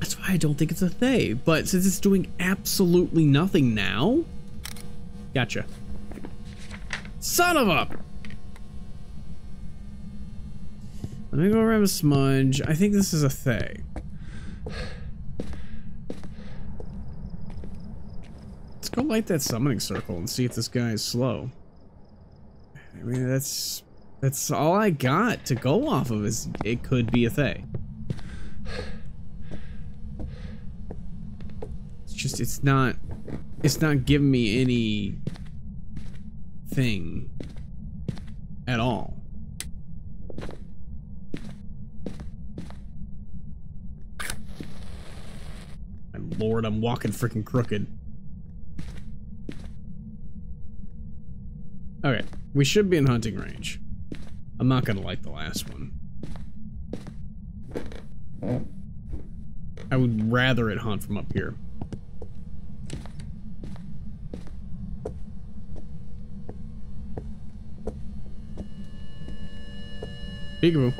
That's why I don't think it's a Thay. But since it's doing absolutely nothing now... Gotcha. Son of a... Let me go grab a smudge. I think this is a Thay. Let's go light that summoning circle and see if this guy is slow. I mean, that's all I got to go off of is it could be a Thay. It's just, it's not giving me any thing at all. Lord, I'm walking freaking crooked. Okay, we should be in hunting range. I'm not gonna like the last one. I would rather it hunt from up here. Peekaboo.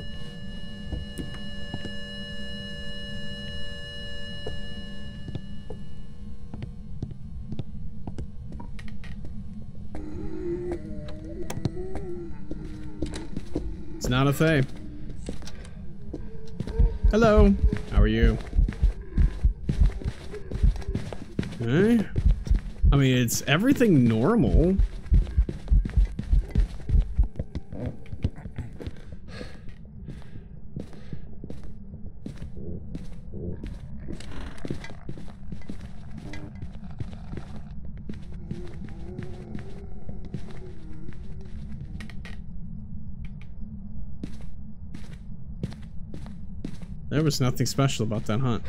Not a Thay. Hello. How are you? Okay. I mean, it's everything normal. There was nothing special about that hunt.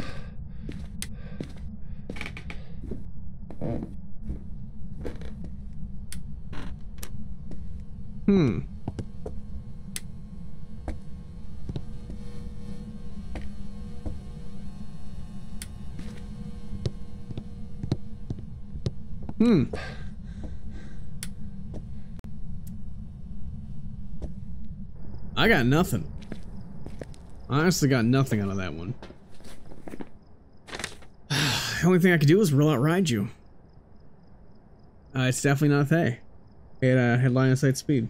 Hmm. Hmm. I got nothing. I honestly got nothing out of that one. The only thing I could do was rule out Raiju. It's definitely not Thay. It had line of sight speed.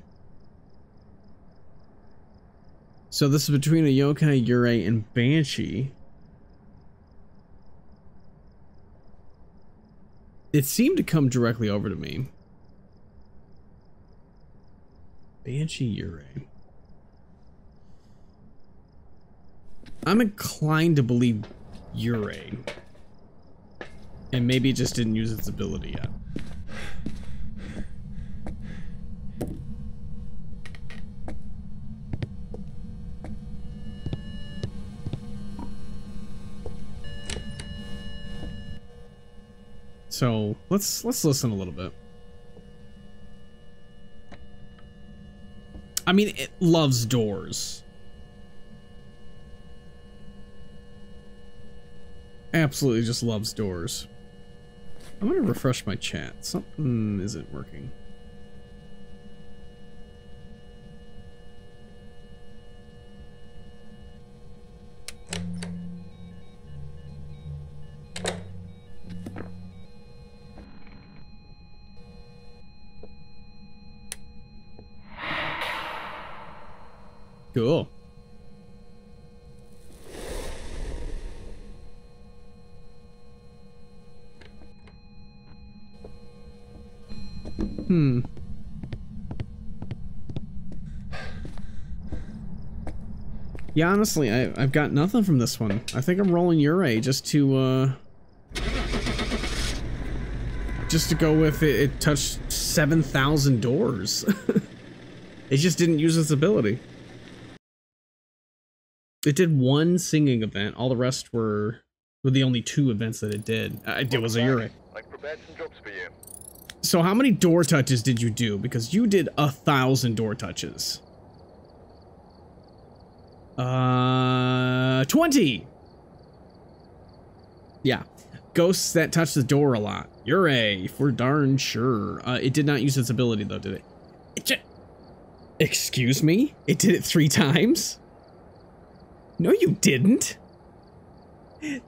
So this is between a Yokai, Yurei, and Banshee. It seemed to come directly over to me. Banshee, Yurei. I'm inclined to believe Yurei. And maybe it just didn't use its ability yet. So let's listen a little bit. I mean, it loves doors. Absolutely just loves doors. I'm gonna refresh my chat. Something isn't working. Cool. Hmm. Yeah, honestly, I've got nothing from this one. I think I'm rolling Yurei just to go with it. It touched 7,000 doors. It just didn't use its ability. It did one singing event. All the rest were the only two events that it did. It was a Yurei. I've prepared some jobs for you. So how many door touches did you do? Because you did 1,000 door touches. 20! Yeah. Ghosts that touch the door a lot. Yurei, for darn sure. It did not use its ability, though, did it? Excuse me? It did it 3 times? No, you didn't.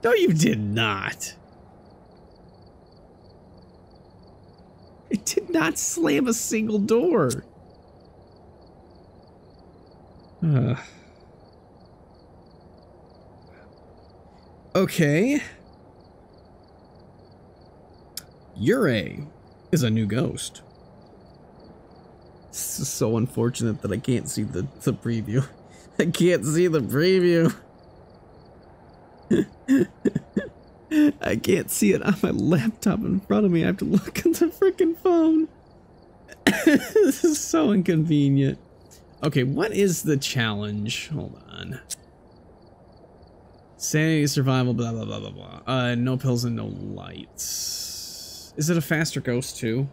No, you did not. It did not slam a single door. Okay. Yurei is a new ghost. This is so unfortunate that I can't see the preview. I can't see the preview. I can't see it on my laptop in front of me. I have to look at the freaking phone. This is so inconvenient. Okay, what is the challenge? Hold on. Sanity, survival, blah, blah, blah, blah, blah. No pills and no lights. Is it a faster ghost, too?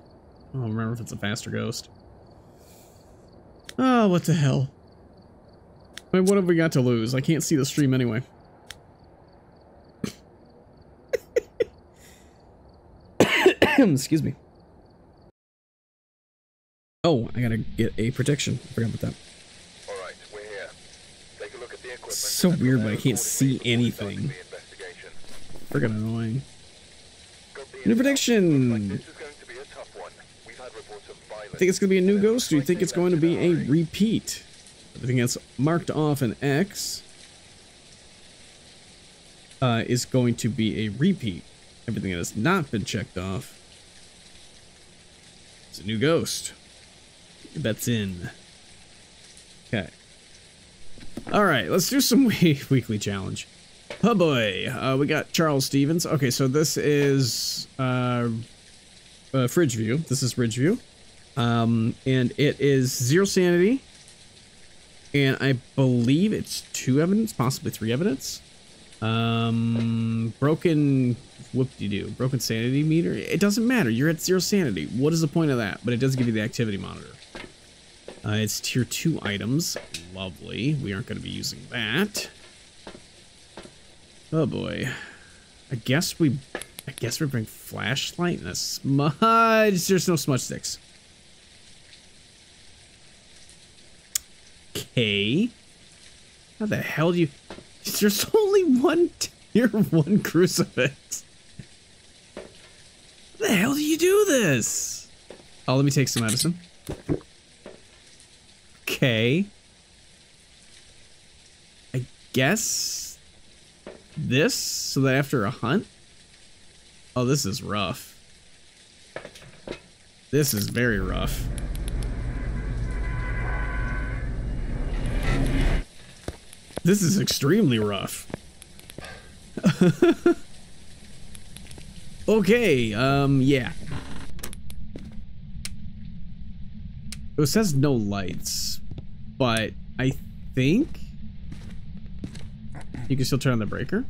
I don't remember if it's a faster ghost. Oh, what the hell? I mean, what have we got to lose? I can't see the stream anyway. Excuse me. Oh, I gotta get a protection. I forgot about that. All right, we're here. Take a look at the equipment. So weird, but I can't see anything. Freaking annoying. New protection! I think it's gonna be a new ghost. Do you think it's going to be a repeat? I think it's marked off an X. Is going to be a repeat. Everything that has not been checked off. It's a new ghost. That's in. Okay. Alright, let's do some weekly challenge. Oh boy, we got Charles Stevens. Okay, so this is Ridgeview. This is Ridgeview. And it is 0 sanity. And I believe it's 2 evidence, possibly 3 evidence. Broken whoop-de-doo. Broken sanity meter? It doesn't matter. You're at 0 sanity. What is the point of that? But it does give you the activity monitor. It's tier 2 items. Lovely. We aren't going to be using that. Oh boy. I guess we bring flashlight and a smudge. There's no smudge sticks. Okay. How the hell do you... There's only one tier 1 crucifix. How the hell do you do this? Oh, let me take some medicine. Okay. I guess this, so that after a hunt. Oh, this is rough. This is very rough. This is extremely rough. Okay, yeah. It says no lights, but I think you can still turn on the breaker.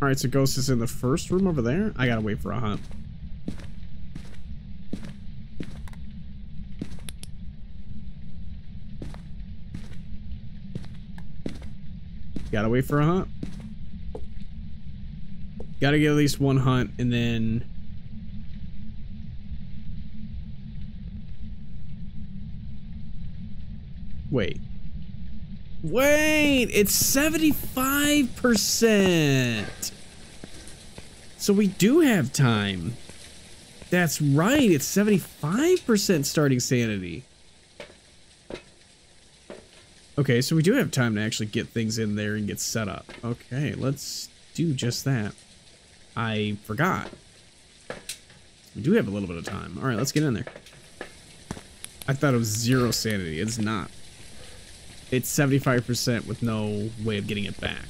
All right, so ghost is in the first room over there. I gotta wait for a hunt. Gotta wait for a hunt. Gotta get at least one hunt and then... Wait. Wait! It's 75%! So we do have time. That's right, it's 75% starting sanity. Okay, so we do have time to actually get things in there and get set up. Okay, let's do just that. I forgot. We do have a little bit of time. All right, let's get in there. I thought it was 0 sanity. It's not. It's 75% with no way of getting it back.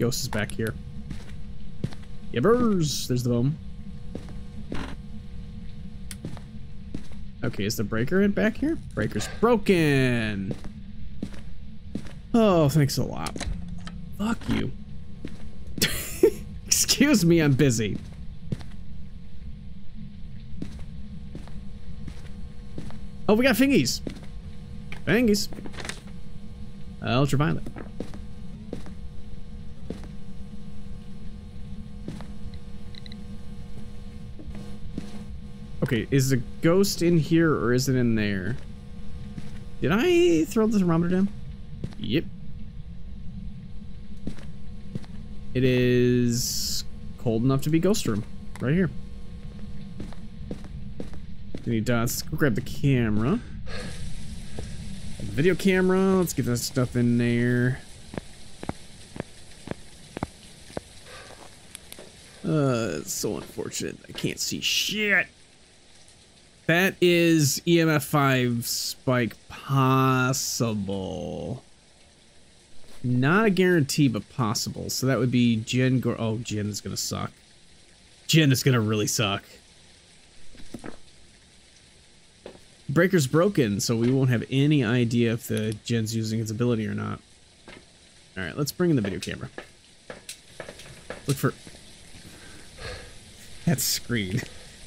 Ghost is back here. Yibbers! There's the bone. Okay, is the breaker in back here? Breaker's broken! Oh, thanks a lot. Fuck you. Excuse Excuse me, I'm busy. Oh, we got fingies. Fingies. Ultraviolet. Okay, is the ghost in here or is it in there? Did I throw the thermometer down? Yep. It is cold enough to be ghost room. Right here. Any dots? Go grab the camera. Video camera. Let's get that stuff in there. It's so unfortunate. I can't see shit. That is EMF 5 spike possible. Not a guarantee, but possible. So that would be Gen Goryo. Oh, Gen is gonna suck. Gen is gonna really suck. Breaker's broken, so we won't have any idea if the Gen's using its ability or not. Alright, let's bring in the video camera. Look for... that screen.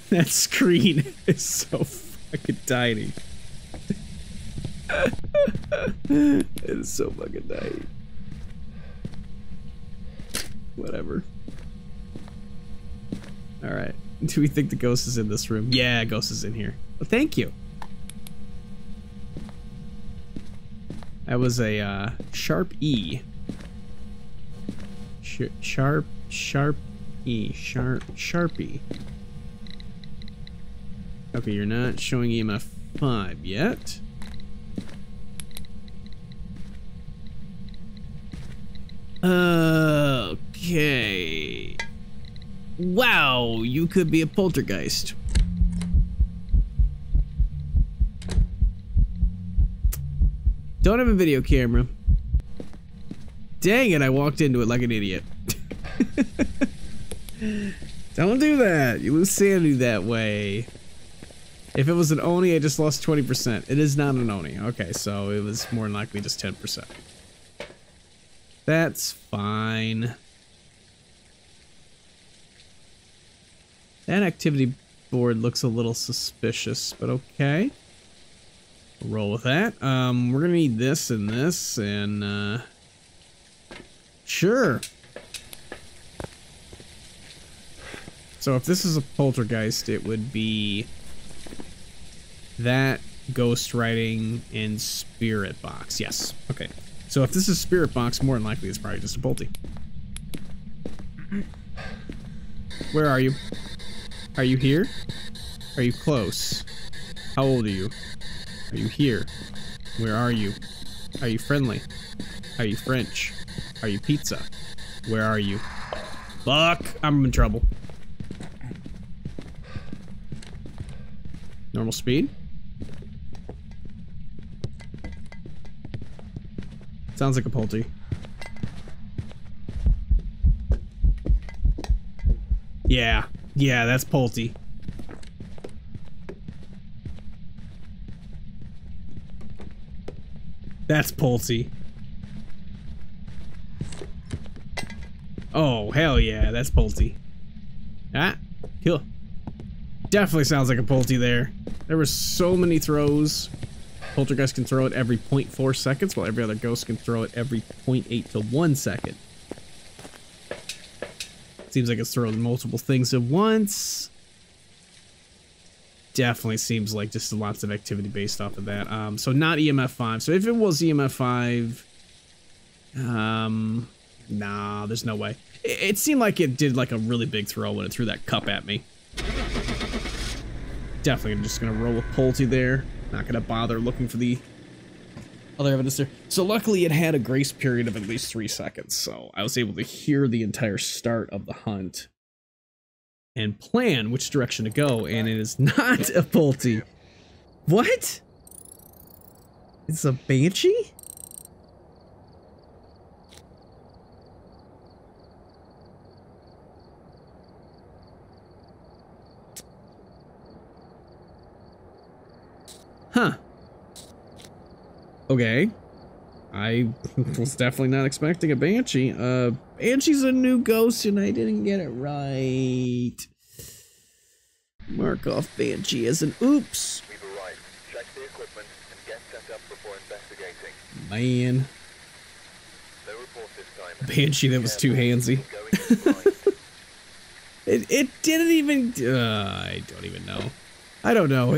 That screen is so fucking tiny. It is so fucking tiny. Whatever. Alright. Do we think the ghost is in this room? Yeah, ghost is in here. Well, thank you. That was a sharp E. Sharpie. Okay, you're not showing EMF 5 yet. Okay. Wow, you could be a poltergeist. Don't have a video camera. Dang it, I walked into it like an idiot. Don't do that. You lose sanity that way. If it was an Oni, I just lost 20%. It is not an Oni. Okay, so it was more than likely just 10%. That's fine. That activity board looks a little suspicious, but okay. Roll with that. We're gonna need this and sure. So if this is a poltergeist, it would be that, ghost writing, and spirit box. Yes. Okay. So if this is spirit box, more than likely it's probably just a polty. Where are you? Are you here? Are you close? How old are you? Are you here? Where are you? Are you friendly? Are you French? Are you pizza? Where are you? Fuck! I'm in trouble. Normal speed? Sounds like a polty. Yeah. Yeah, that's polty. That's polty. Oh, hell yeah, that's polty. Ah, cool. Definitely sounds like a polty there. There were so many throws. Poltergeist can throw it every 0.4 seconds, while every other ghost can throw it every 0.8 to 1 second. Seems like it's throwing multiple things at once. Definitely seems like just lots of activity based off of that. So not EMF 5. So if it was EMF 5, nah, there's no way. It seemed like it did like a really big throw when it threw that cup at me. Definitely, I'm just gonna roll a polty there. Not gonna bother looking for the other evidence there. So luckily, it had a grace period of at least 3 seconds, so I was able to hear the entire start of the hunt and plan which direction to go, and it is not a polty. What? It's a banshee? Huh. Okay. I was definitely not expecting a Banshee. Banshee's a new ghost and I didn't get it right. Mark off Banshee as an oops. We've arrived. Check the equipment and get set up before investigating. Man. No report this time. Banshee that was too handsy. It didn't even... I don't even know. I don't know.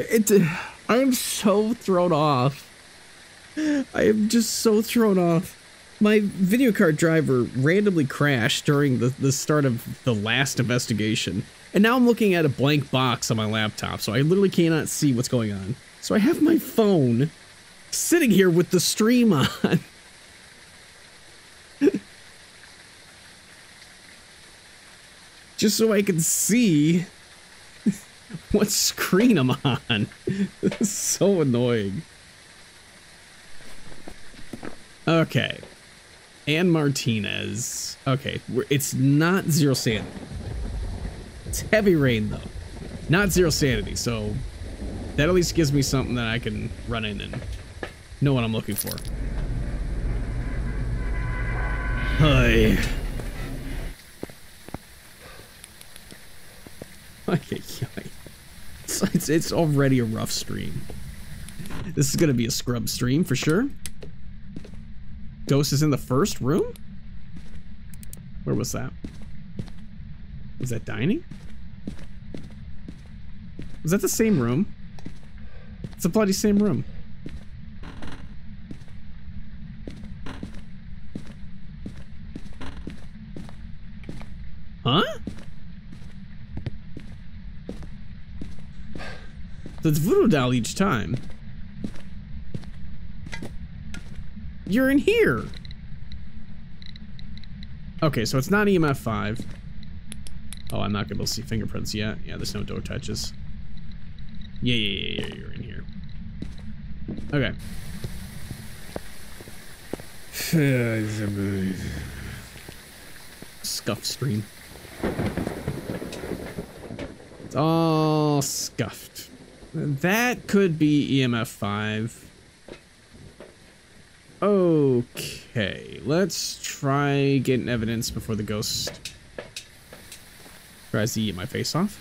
I'm so thrown off. I am just so thrown off. My video card driver randomly crashed during the start of the last investigation. And now I'm looking at a blank box on my laptop, so I literally cannot see what's going on. So I have my phone sitting here with the stream on. Just so I can see what screen I'm on. This is so annoying. Okay. Ann Martinez. Okay, it's not zero sanity. It's heavy rain, though. Not zero sanity, so that at least gives me something that I can run in and know what I'm looking for. Hi. Okay, it's already a rough stream. This is gonna be a scrub stream for sure. Ghost is in the first room? Where was that? Was that dining? Was that the same room? It's the bloody same room. Huh? That's voodoo doll each time. You're in here. Okay, so it's not EMF 5. Oh, I'm not gonna be able to see fingerprints yet. Yeah, there's no door touches. Yeah, you're in here. Okay. Scuff stream. It's all scuffed. That could be EMF 5. Okay, let's try getting evidence before the ghost tries to eat my face off.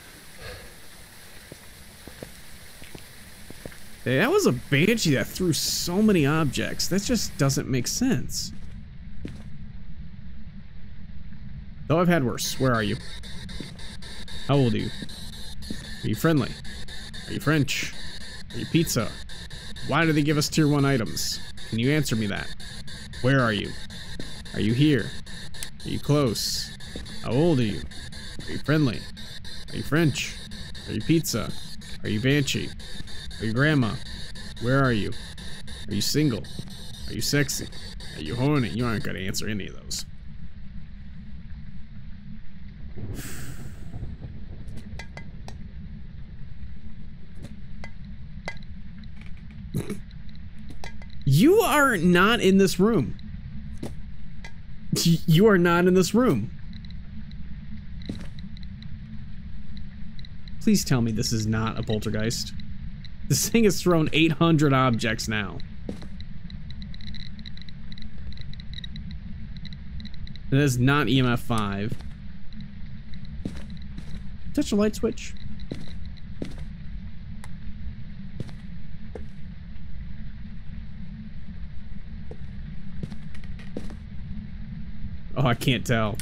Hey, that was a Banshee that threw so many objects. That just doesn't make sense. Though I've had worse. Where are you? How old are you? Are you friendly? Are you French? Are you pizza? Why do they give us tier 1 items? Can you answer me that? Where are you? Are you here? Are you close? How old are you? Are you friendly? Are you French? Are you pizza? Are you Banshee? Are you grandma? Where are you? Are you single? Are you sexy? Are you horny? You aren't gonna answer any of those. You are not in this room. You are not in this room. Please tell me this is not a poltergeist. This thing has thrown 800 objects now. That is not EMF 5. Touch the light switch. Oh, I can't tell.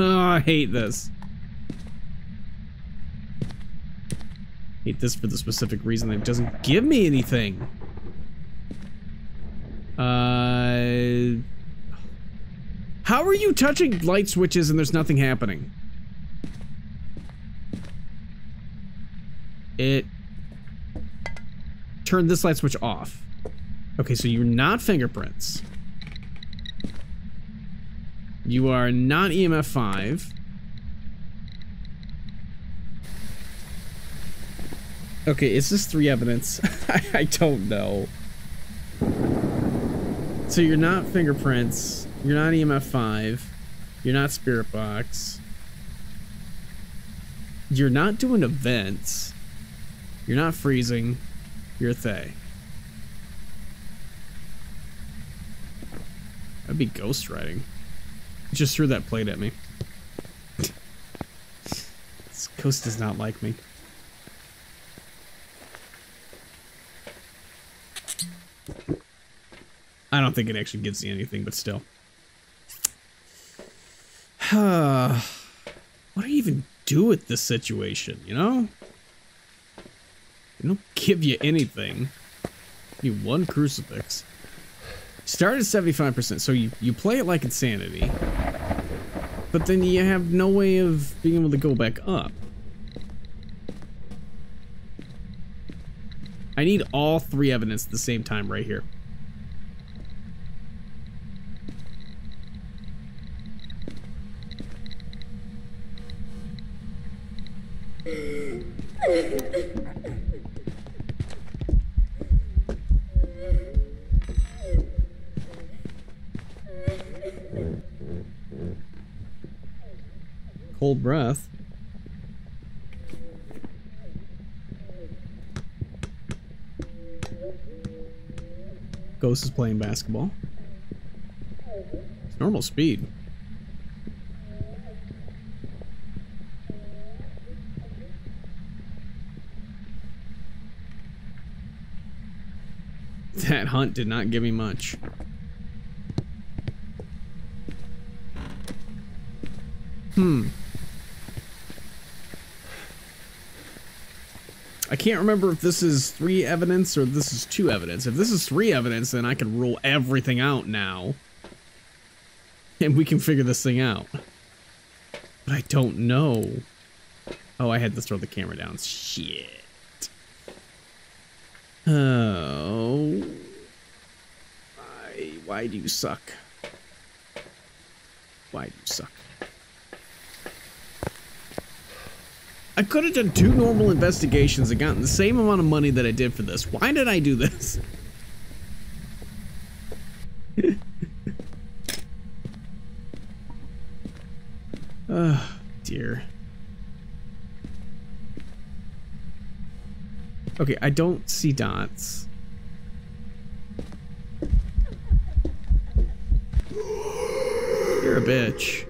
Oh, I hate this. Hate this for the specific reason that it doesn't give me anything. How are you touching light switches and there's nothing happening? It... Turn this light switch off. Okay, so you're not fingerprints. You are not EMF 5. Okay, is this 3 evidence? I don't know. So you're not fingerprints. You're not EMF 5. You're not spirit box. You're not doing events. You're not freezing. You're Thay. Could be ghost riding. He just threw that plate at me. This ghost does not like me. I don't think it actually gives you anything, but still. What do you even do with this situation, you know? They don't give you anything. You need one crucifix. Start at 75%, so you play it like insanity. But then you have no way of being able to go back up. I need all three evidence at the same time right here. Cold breath. Ghost is playing basketball. It's normal speed. That hunt did not give me much. I can't remember if this is three evidence or this is two evidence. If this is three evidence, then I can rule everything out now. And we can figure this thing out. But I don't know. Oh, I had to throw the camera down. Shit. Oh. Why do you suck? Why do you suck? I could have done two normal investigations and gotten the same amount of money that I did for this. Why did I do this? Oh, dear. Okay, I don't see dots. You're a bitch.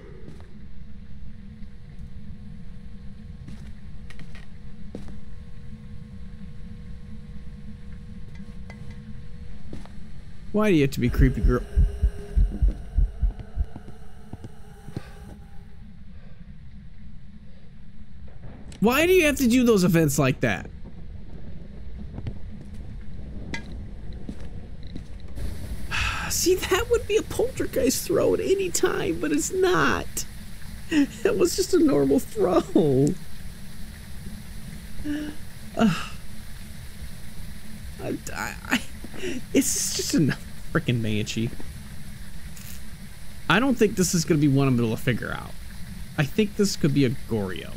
Why do you have to be creepy, girl? Why do you have to do those events like that? See, that would be a poltergeist throw at any time, but it's not. That was just a normal throw. It's just enough. Freaking Banshee. I don't think this is going to be one I'm able to figure out. I think this could be a Goryo.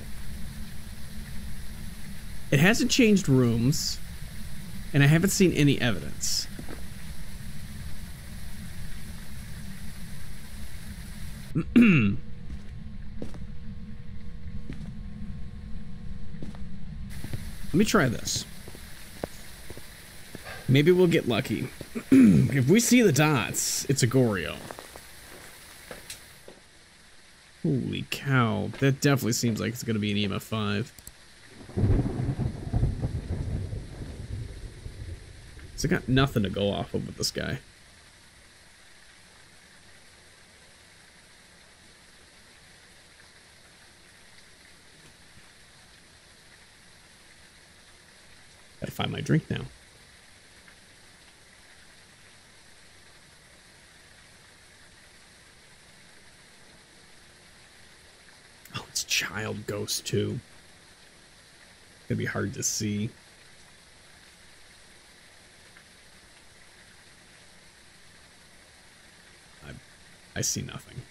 It hasn't changed rooms, and I haven't seen any evidence. Let me try this. Maybe we'll get lucky. If we see the dots, it's a Goryo. Holy cow. That definitely seems like it's going to be an EMF 5. So I got nothing to go off of with this guy. Gotta find my drink now. Child ghost too. It'd be hard to see. I see nothing.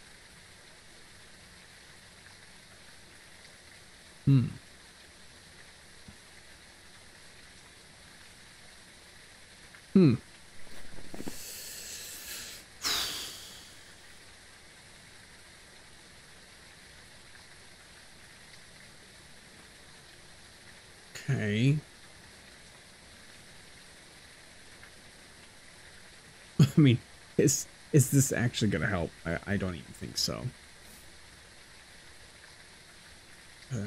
Okay. I mean, Is this actually gonna help? I don't even think so.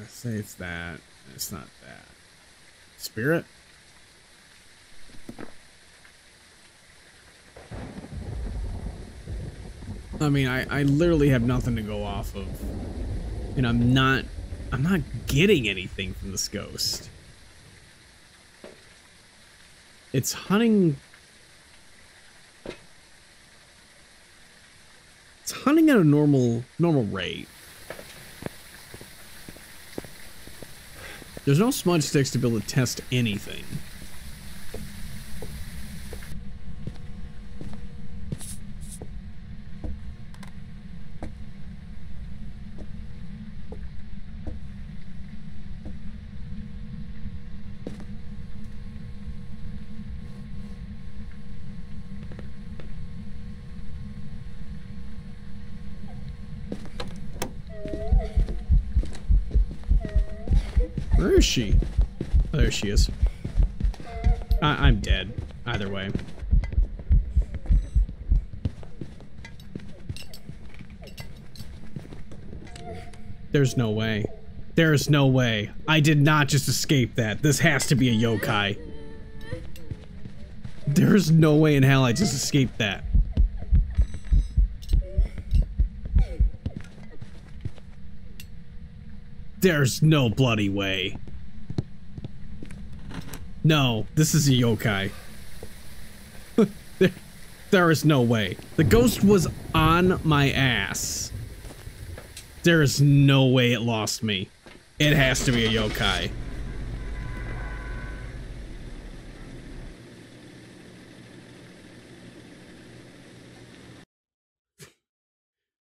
Say it's that. It's not that. Spirit? I mean, I literally have nothing to go off of. And I'm not getting anything from this ghost. It's hunting. It's hunting at a normal rate. There's no smudge sticks to be able to test anything. She? Oh, there she is. I'm dead. Either way. There's no way. There's no way. I did not just escape that. This has to be a yokai. There's no way in hell I just escaped that. There's no bloody way. No, this is a yokai. There is no way. The ghost was on my ass. There is no way it lost me. It has to be a yokai.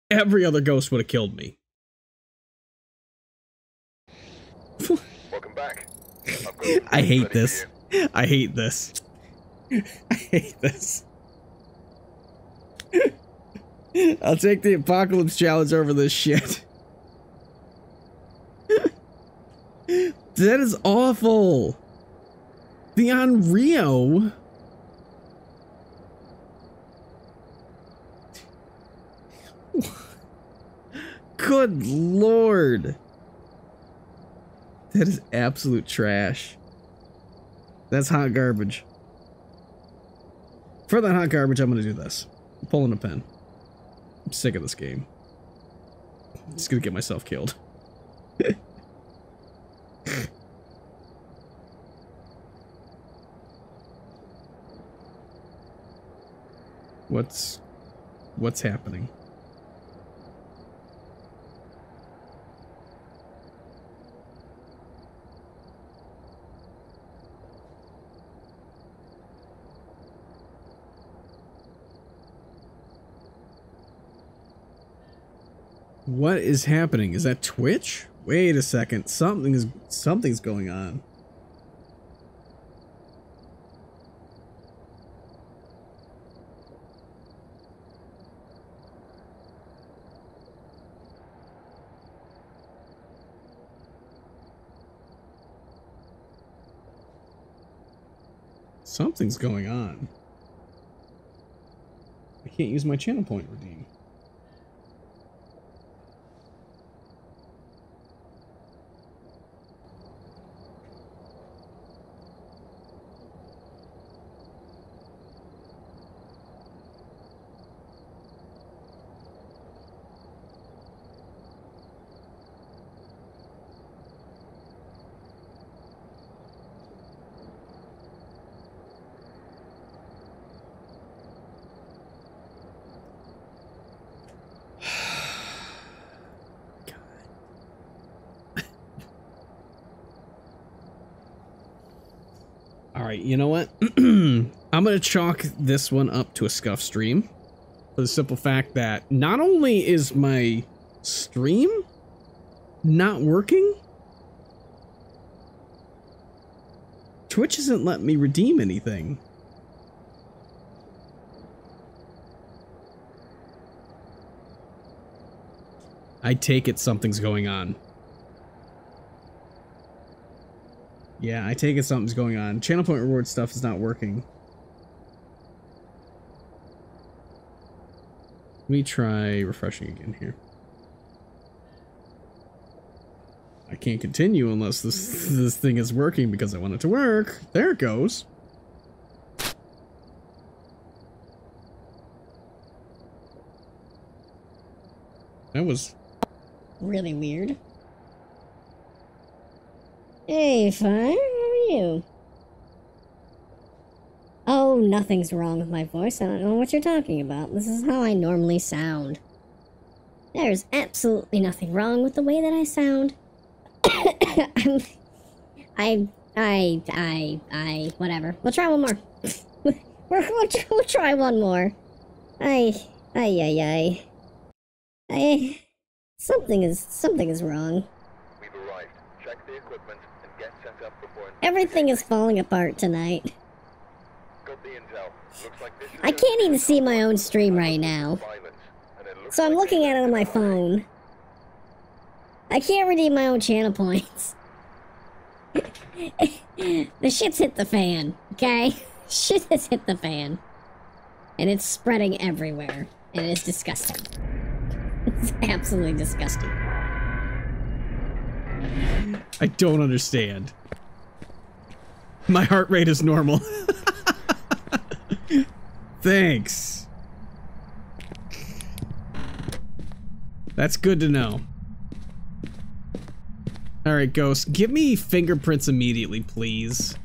Every other ghost would have killed me. Welcome back. I hate this. I hate this. I hate this. I'll take the apocalypse challenge over this shit. That is awful. The Onryo. Good lord. That is absolute trash. That's hot garbage. For that hot garbage, I'm gonna do this. I'm pulling a pen. I'm sick of this game. I'm just gonna get myself killed. What's happening? What is happening? Is that Twitch? Wait a second. Something's going on. Something's going on. I can't use my channel point redeem. You know what? I'm gonna chalk this one up to a scuff stream for the simple fact that not only is my stream not working, Twitch isn't letting me redeem anything. I take it something's going on. Yeah, I take it something's going on. Channel point reward stuff is not working. Let me try refreshing again here. I can't continue unless this thing is working because I want it to work. There it goes. That was really weird. Hey, Fire, how are you? Oh, nothing's wrong with my voice. I don't know what you're talking about. This is how I normally sound. There's absolutely nothing wrong with the way that I sound. Whatever. We'll try one more. We'll try one more. Something is wrong. We've arrived. Check the equipment and get set up before... Everything is falling apart tonight. Got the intel. Looks like this is... I can't even see my own stream right now. So I'm looking at it on my phone. I can't redeem my own channel points. The shit's hit the fan, okay? Shit has hit the fan. And it's spreading everywhere. And it's disgusting. It's absolutely disgusting. I don't understand. My heart rate is normal. Thanks. That's good to know. All right, Ghost, give me fingerprints immediately, please.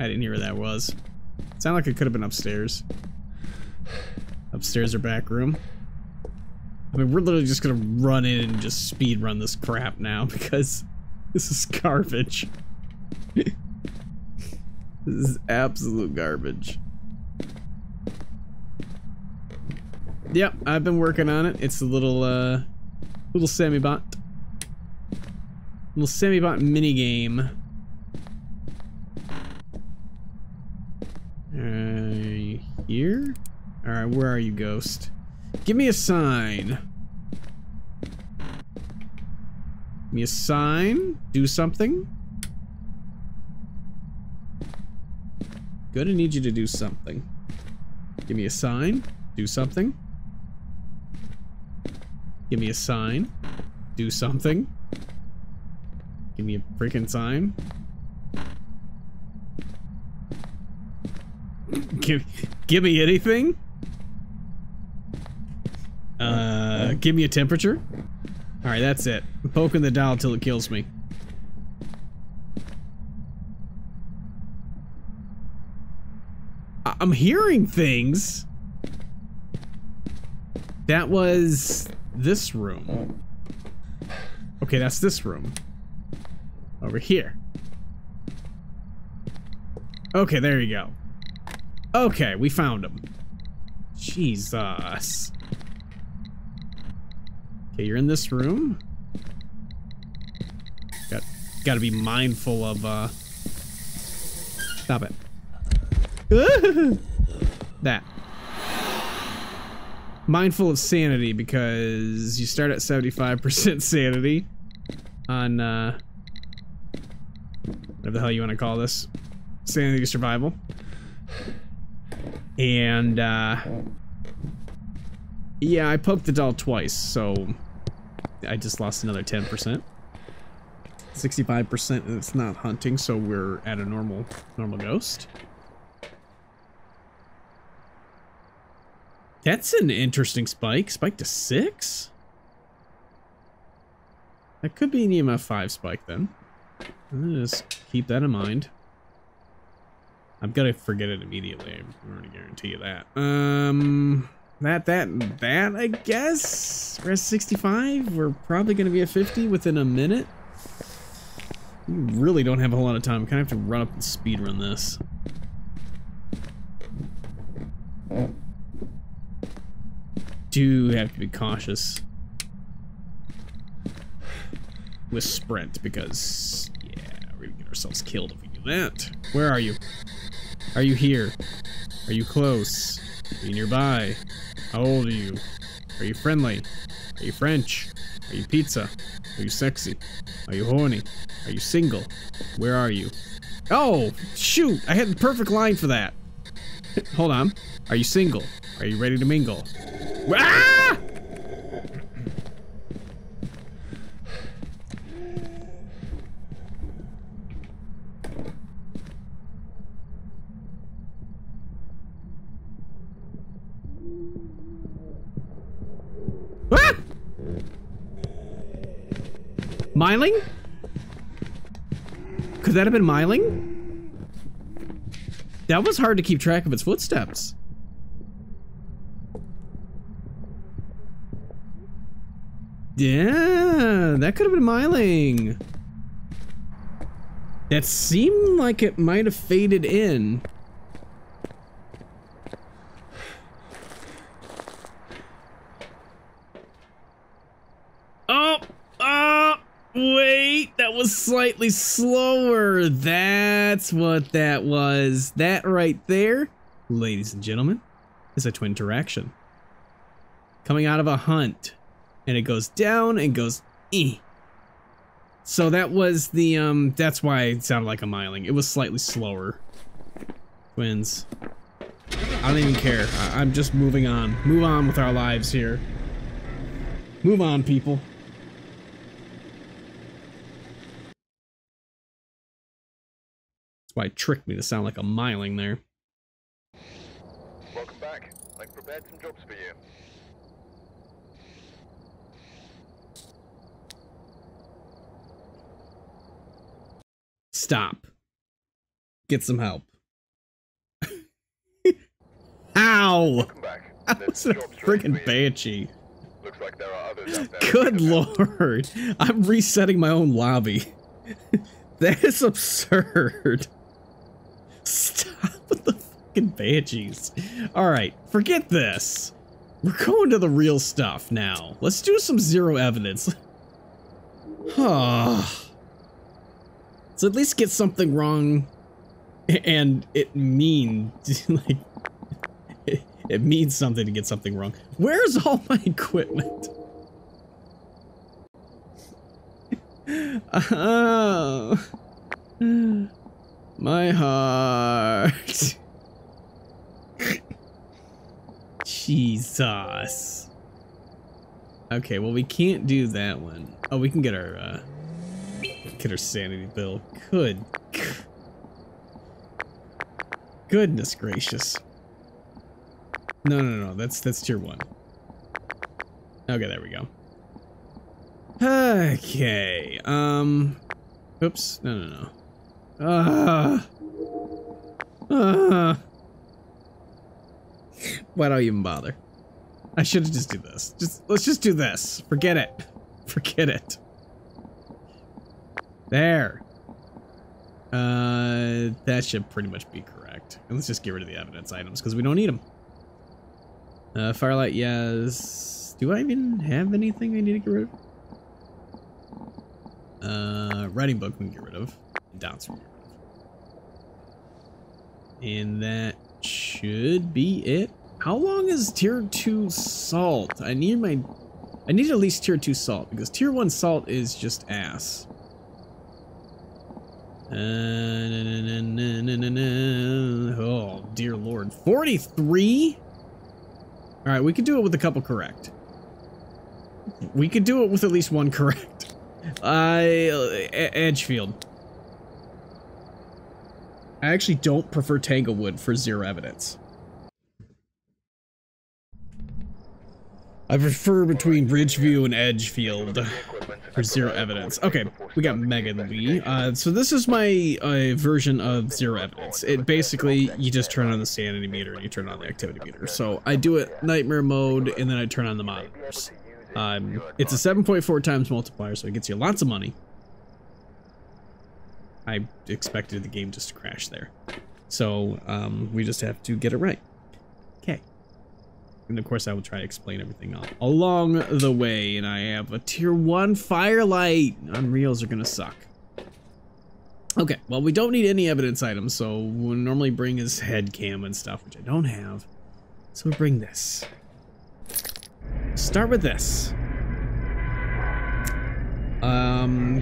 I didn't hear where that was. It sounded like it could have been upstairs. Upstairs or back room. I mean, we're literally just gonna run in and just speed run this crap now because this is garbage. This is absolute garbage. Yep, I've been working on it. It's a little, Little Samibot minigame. Here? Alright, where are you, Ghost? Give me a sign. Give me a sign. Do something. Gonna need you to do something. Give me a sign. Do something. Give me a sign. Do something. Give me a freaking sign. Give me anything. Give me a temperature. All right, that's it. I'm poking the dial till it kills me. I'm hearing things. That was... this room. Okay, that's this room. Over here. Okay, there you go. Okay, we found him. Jesus. Okay, you're in this room. Gotta be mindful of, Stop it. That. Mindful of sanity, because you start at 75% sanity on, whatever the hell you want to call this. Sanity survival. And, yeah, I poked the doll twice, so I just lost another 10%. 65% and it's not hunting, so we're at a normal ghost. That's an interesting spike. Spike to 6? That could be an EMF 5 spike then. Just keep that in mind. I'm gonna forget it immediately. I'm gonna guarantee you that. That I guess. We're at 65. We're probably gonna be at 50 within a minute. We really don't have a whole lot of time. We kind of have to run up and speedrun this. Do have to be cautious with sprint because, yeah, we're gonna get ourselves killed if we do that. Where are you? Are you here? Are you close? Are you nearby? How old are you? Are you friendly? Are you French? Are you pizza? Are you sexy? Are you horny? Are you single? Where are you? Oh, shoot! I had the perfect line for that. Hold on. Are you single? Are you ready to mingle? Ah! Ah! Myling? Could that have been Myling? That was hard to keep track of its footsteps. Yeah, that could have been Myling. That seemed like it might have faded in. Wait, that was slightly slower. That's what that was. That right there, ladies and gentlemen, is a twin interaction. Coming out of a hunt. And it goes down and goes eh. So that was the, that's why it sounded like a Myling. It was slightly slower. Twins. I don't even care. I'm just moving on. Move on with our lives here. Move on, people. Why it tricked me to sound like a Myling there. Welcome back. I've prepared some jobs for you. Stop. Get some help. Ow! Welcome back. That's a freaking banshee. Looks like there are others out there. Good lord. I'm resetting my own lobby. That is absurd. Stop with the fucking banshees. Alright, forget this. We're going to the real stuff now. Let's do some zero evidence. So at least get something wrong and it means like it means something to get something wrong. Where's all my equipment? Oh, my heart. Jesus. Okay, well, we can't do that one. Oh, we can get our sanity bill. Good. Goodness gracious. No, no, no, that's tier one. Okay, there we go. Okay, oops, no, no, no. Why don't I even bother? I should've just do this. Let's just do this. Forget it. Forget it. There. That should pretty much be correct. And let's just get rid of the evidence items, because we don't need them. Firelight, yes. Do I even have anything I need to get rid of? Writing book we can get rid of. Doubts we can get rid of. And that should be it. How long is tier 2 salt? I need at least tier 2 salt because tier 1 salt is just ass. Oh, dear lord. 43? Alright, we could do it with a couple correct. We could do it with at least one correct. Edgefield. I actually don't prefer Tanglewood for zero evidence. I prefer between Ridgeview and Edgefield for zero evidence. Okay, we got Megan Lee. So this is my version of zero evidence. It basically, you just turn on the sanity meter and you turn on the activity meter. So I do it nightmare mode and then I turn on the monitors. It's a 7.4 times multiplier, so it gets you lots of money. I expected the game just to crash there. So, we just have to get it right. Okay. And of course I will try to explain everything along the way, and I have a tier 1 firelight! Unreals are gonna suck. Okay, well we don't need any evidence items, so we'll normally bring his head cam and stuff, which I don't have. So we'll bring this. Start with this.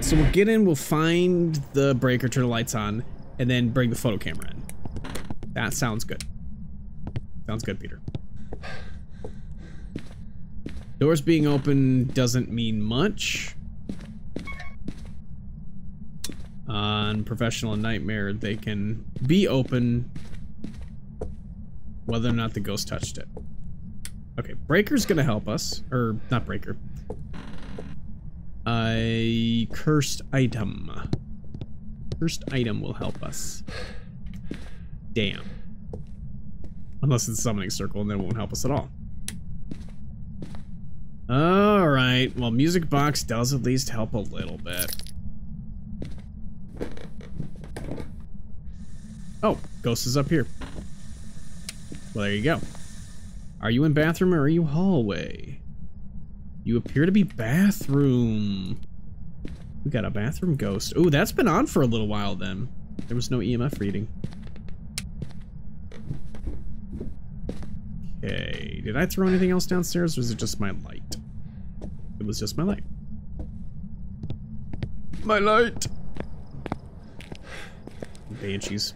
So we'll get in, we'll find the breaker, turn the lights on, and then bring the photo camera in. That sounds good. Sounds good, Peter. Doors being open doesn't mean much. On Professional Nightmare, they can be open whether or not the ghost touched it. Okay, Breaker's gonna help us. Or, not Breaker. Cursed Item. Cursed Item will help us. Damn. Unless it's Summoning Circle, and then it won't help us at all. Alright, well, Music Box does at least help a little bit. Oh, Ghost is up here. Well, there you go. Are you in bathroom or are you hallway? You appear to be bathroom. We got a bathroom ghost. Ooh, that's been on for a little while then. There was no EMF reading. Okay, did I throw anything else downstairs or was it just my light? It was just my light. My light! Banshees.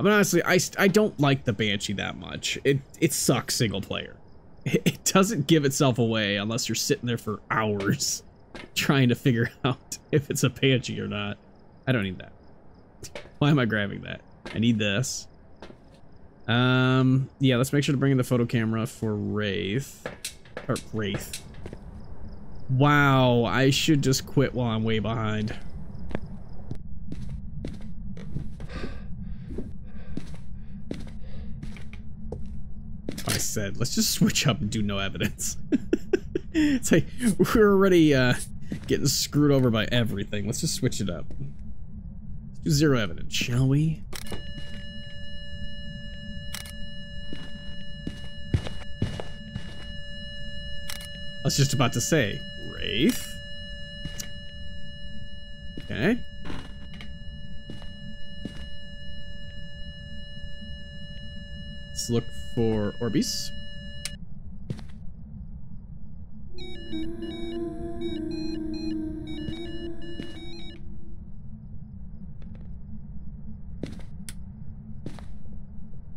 I mean, honestly, I don't like the Banshee that much. It sucks single player. It doesn't give itself away unless you're sitting there for hours trying to figure out if it's a Banshee or not. I don't need that. Why am I grabbing that? I need this. Yeah, let's make sure to bring in the photo camera for Wraith. Or Wraith. Wow, I should just quit while I'm way behind. I said, let's just switch up and do no evidence. It's like, we're already getting screwed over by everything. Let's just switch it up. Let's do zero evidence, shall we? I was just about to say, Wraith. Okay. Let's look for Orbeez.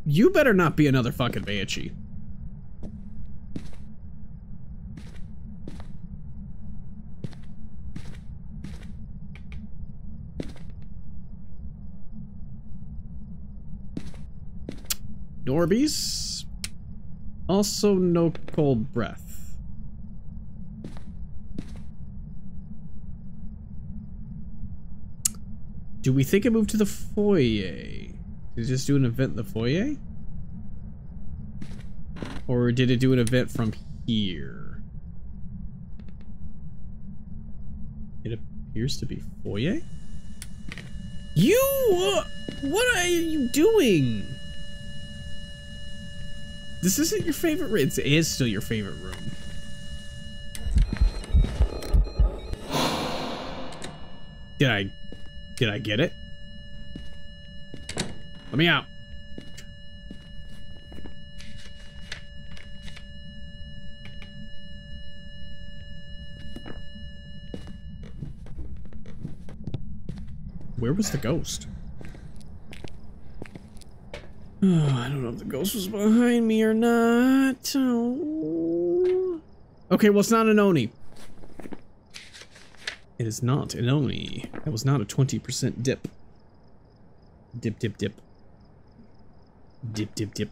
You better not be another fucking Banshee. Orbeez. Also no cold breath. Do we think it moved to the foyer? Did it just do an event in the foyer? Or did it do an event from here? It appears to be foyer? You! What are you doing? This isn't your favorite room. It is still your favorite room. Did I get it? Let me out. Where was the ghost? Oh, I don't know if the ghost was behind me or not. Oh. Okay, well, it's not an Oni. It is not an Oni. That was not a 20% dip. Dip, dip, dip. Dip, dip, dip.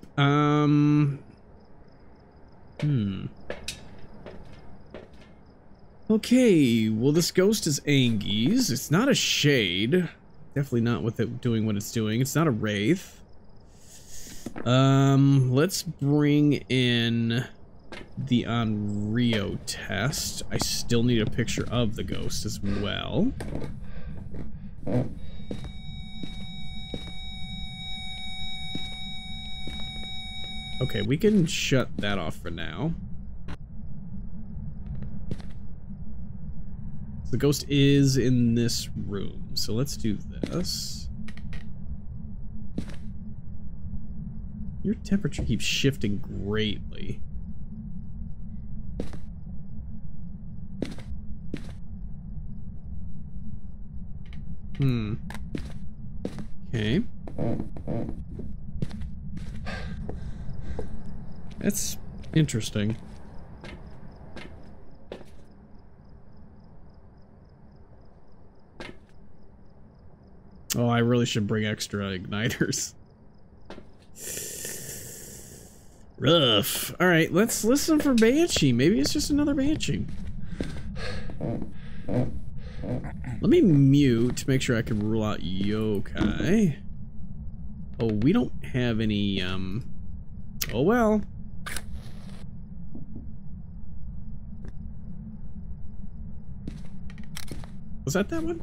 Okay, well, this ghost is Angie's. It's not a Shade. Definitely not with it doing what it's doing. It's not a Wraith. Let's bring in the Onryo test. I still need a picture of the ghost as well. Okay, we can shut that off for now. The ghost is in this room, so let's do this. Your temperature keeps shifting greatly. Okay. That's interesting. Oh, I really should bring extra igniters. Rough. All right, let's listen for Banshee. Maybe it's just another Banshee. Let me mute to make sure I can rule out Yokai. Oh, we don't have any, oh well. Was that that one?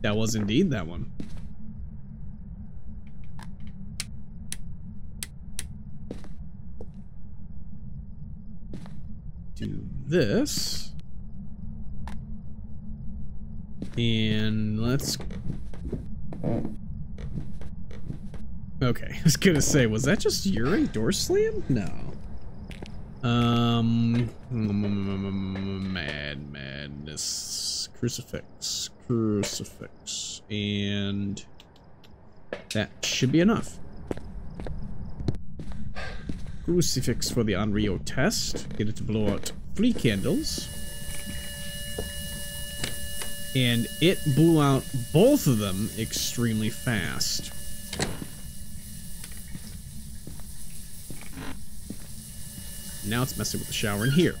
That was indeed that one. Do this. And let's... Okay, I was gonna say, was that just Yurei door slam? No. Madness. Crucifix. Crucifix. And... that should be enough. Crucifix for the Onryo test. Get it to blow out 3 candles. And it blew out both of them extremely fast. Now it's messing with the shower in here.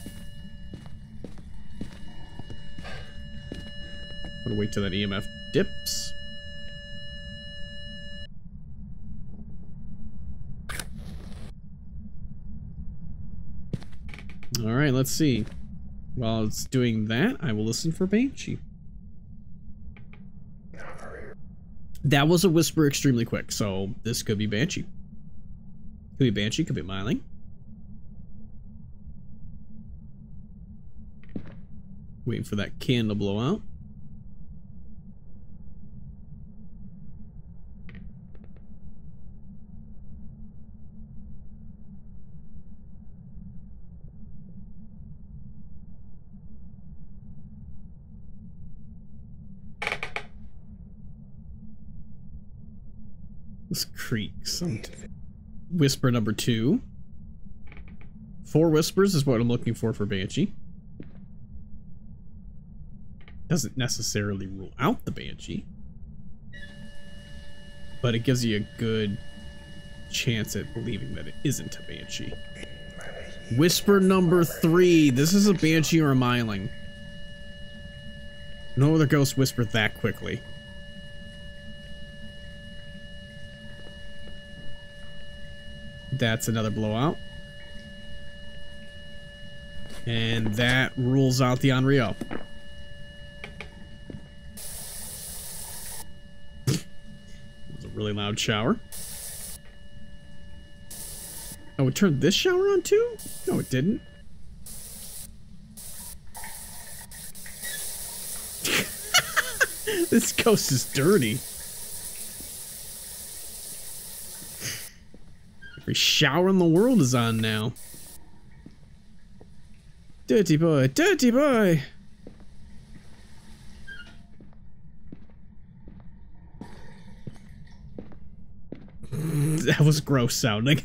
I'm gonna wait till that EMF dips. Alright, let's see. While it's doing that, I will listen for Banshee. That was a whisper extremely quick, so this could be Banshee. Could be Banshee, could be Myling. Waiting for that candle blow out. This creaks. Whisper number 2. 4 whispers is what I'm looking for Banshee. Doesn't necessarily rule out the Banshee, but it gives you a good chance at believing that it isn't a Banshee. Whisper number 3. This is a Banshee or a Myling. No other ghost whispered that quickly. That's another blowout. And that rules out the Onryo. It was a really loud shower. Oh, it turned this shower on too? No, it didn't. This ghost is dirty. Every shower in the world is on now. Dirty boy, dirty boy! That was gross sounding.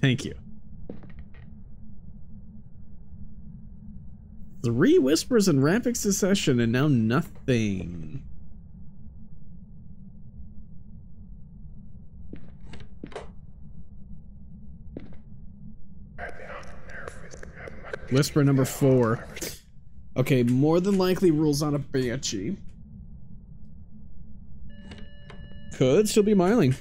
Thank you. 3 whispers in rapid succession and now nothing. Whisper number 4. Okay, more than likely rules out a Banshee. Could still be Myling.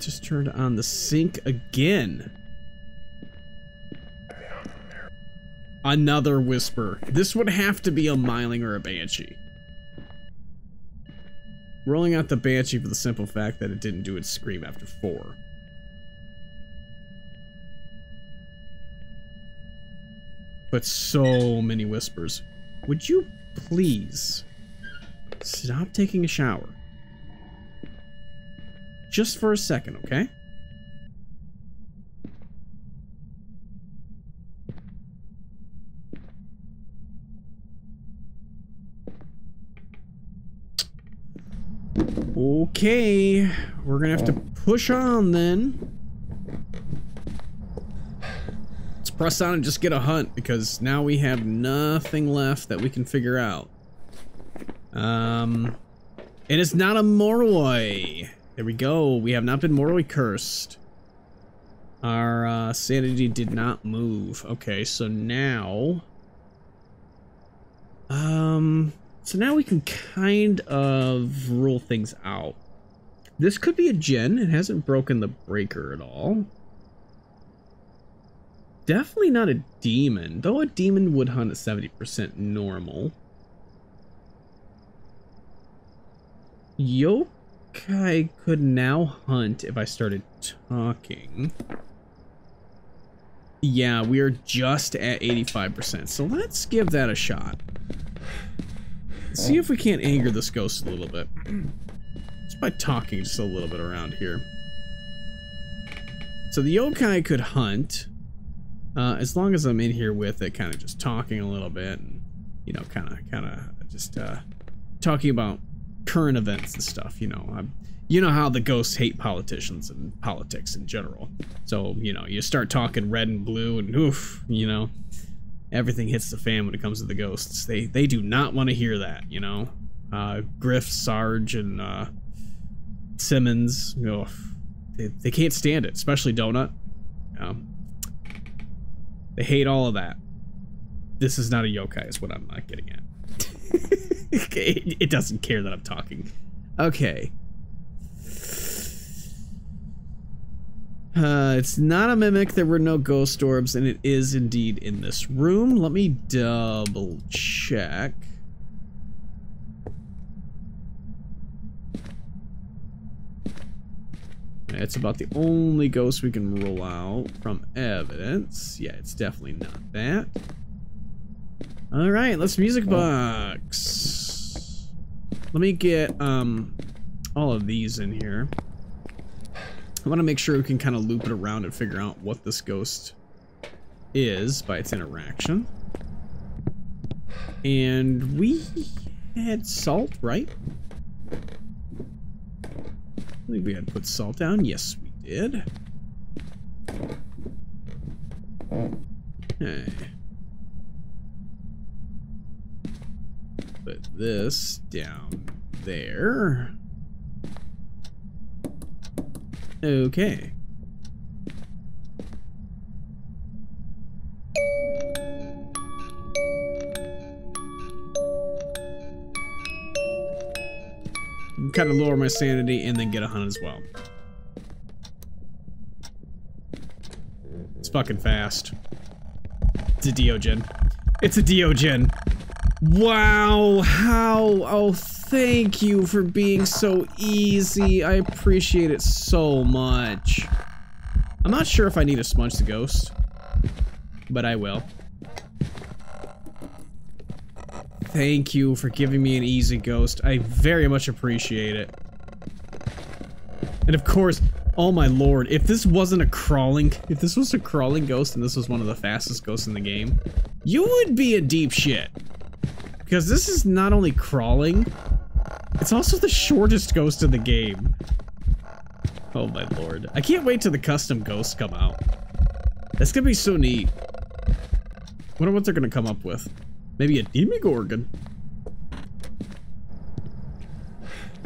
Just turned on the sink again. Another whisper. This would have to be a Myling or a Banshee. Rolling out the Banshee for the simple fact that it didn't do its scream after 4. But so many whispers. Would you please stop taking a shower? Just for a second, okay? Okay, we're gonna have to push on then. Let's press on and just get a hunt, because now we have nothing left that we can figure out. It is not a Moroi. There we go. We have not been Moroi cursed. Our sanity did not move. Okay, so now we can kind of rule things out. This could be a gen. It hasn't broken the breaker at all. Definitely not a demon, though a demon would hunt at 70% normal. Yokai could now hunt if I started talking. Yeah, we are just at 85%, so let's give that a shot. See if we can't anger this ghost a little bit. Just by talking just a little bit around here. So the yokai could hunt. As long as I'm in here with it, kind of just talking a little bit. And, you know, kind of just talking about current events and stuff, you know. You know how the ghosts hate politicians and politics in general. So, you know, you start talking red and blue and oof, you know. Everything hits the fan when it comes to the ghosts. They do not want to hear that, you know. Griff, Sarge, and Simmons, you know, they can't stand it, especially Donut. They hate all of that. This is not a yokai, is what I'm not getting at. It doesn't care that I'm talking. Okay. It's not a mimic, there were no ghost orbs, and it is indeed in this room. Let me double check. It's about the only ghost we can rule out from evidence. Yeah, it's definitely not that. Alright, let's music box. Let me get all of these in here. I want to make sure we can kind of loop it around and figure out what this ghost is by its interaction. And we had salt, right? I think we had put salt down. Yes, we did. Okay. Put this down there. Okay. Kind of lower my sanity and then get a hunt as well. It's fucking fast. It's a Deogen. It's a Deogen. Wow, how? Oh, thank you for being so easy. I appreciate it so much. I'm not sure if I need to smudge the ghost, but I will. Thank you for giving me an easy ghost. I very much appreciate it. And of course, oh my lord, if this was a crawling ghost and this was one of the fastest ghosts in the game, you would be in deep shit. Because this is not only crawling, it's also the shortest ghost in the game. Oh my lord. I can't wait till the custom ghosts come out. That's gonna be so neat. Wonder what they're gonna come up with. Maybe a Demogorgon.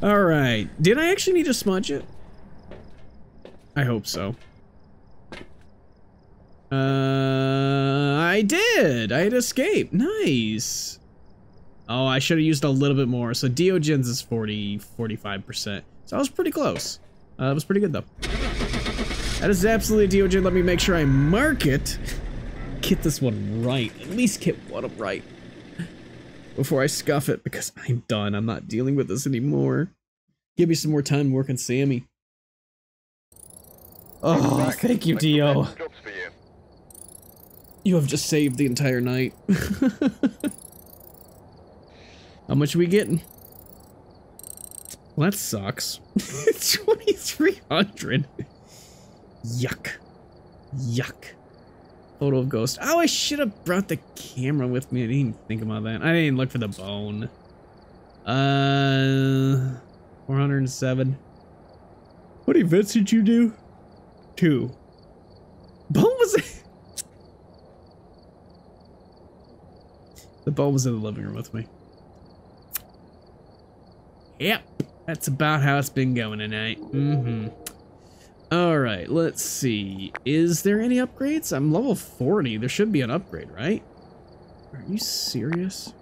Alright. Did I actually need to smudge it? I hope so. I did! I had escaped. Nice. Oh, I should have used a little bit more. So Deogen's is 45%. So I was pretty close. It was pretty good though. That is absolutely Deogen. Let me make sure I mark it. Get this one right. At least get one right. Before I scuff it, because I'm done. I'm not dealing with this anymore. Give me some more time working Sammy. Oh, thank you, Dio. You have just saved the entire night. How much are we getting? Well, that sucks. It's 2,300. Yuck. Yuck. Photo of ghost. Oh, I should have brought the camera with me. I didn't even think about that. I didn't look for the bone. 407. What events did you do? 2. Bulbasaur. The bulb was in the living room with me. Yep, that's about how it's been going tonight. Mm-hmm. All right, let's see. Is there any upgrades? I'm level 40. There should be an upgrade, right? Are you serious?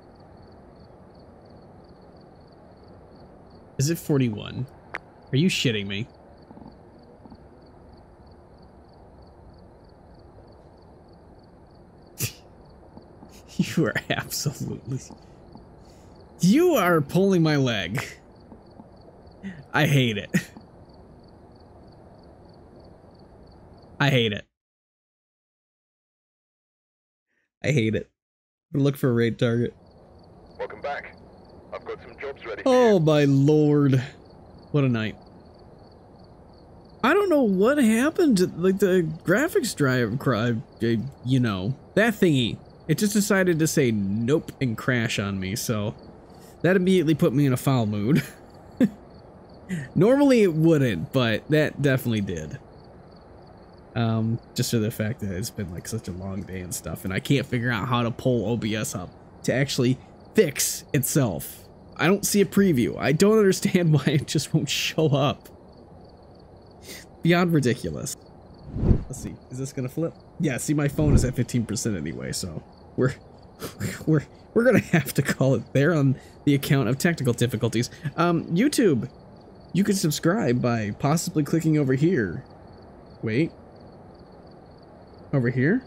Is it 41? Are you shitting me? You are absolutely... You are pulling my leg. I hate it. I hate it. I hate it. Look for a raid target. Welcome back. I've got some jobs ready. Oh my lord. What a night. I don't know what happened to, like, the graphics drive, you know, that thingy. It just decided to say nope and crash on me, so that immediately put me in a foul mood. Normally it wouldn't, but that definitely did. Just for the fact that it's been like such a long day and stuff, and I can't figure out how to pull OBS up to actually fix itself. I don't see a preview. I don't understand why it just won't show up. Beyond ridiculous. Let's see. Is this gonna flip? Yeah, see, my phone is at 15% anyway, so we're gonna have to call it there on the account of technical difficulties. YouTube, you can subscribe by possibly clicking over here. Wait. Over here?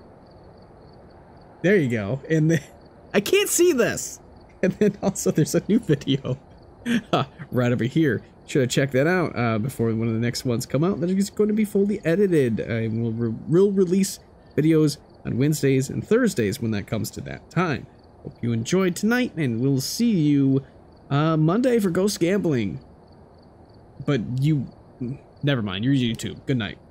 There you go. And then, I can't see this! And then also there's a new video right over here. Should have checked that out before one of the next ones come out. That is going to be fully edited. I will release videos on Wednesdays and Thursdays when that comes to that time. Hope you enjoyed tonight, and we'll see you Monday for Ghost Gambling. But you... Never mind, you're YouTube. Good night.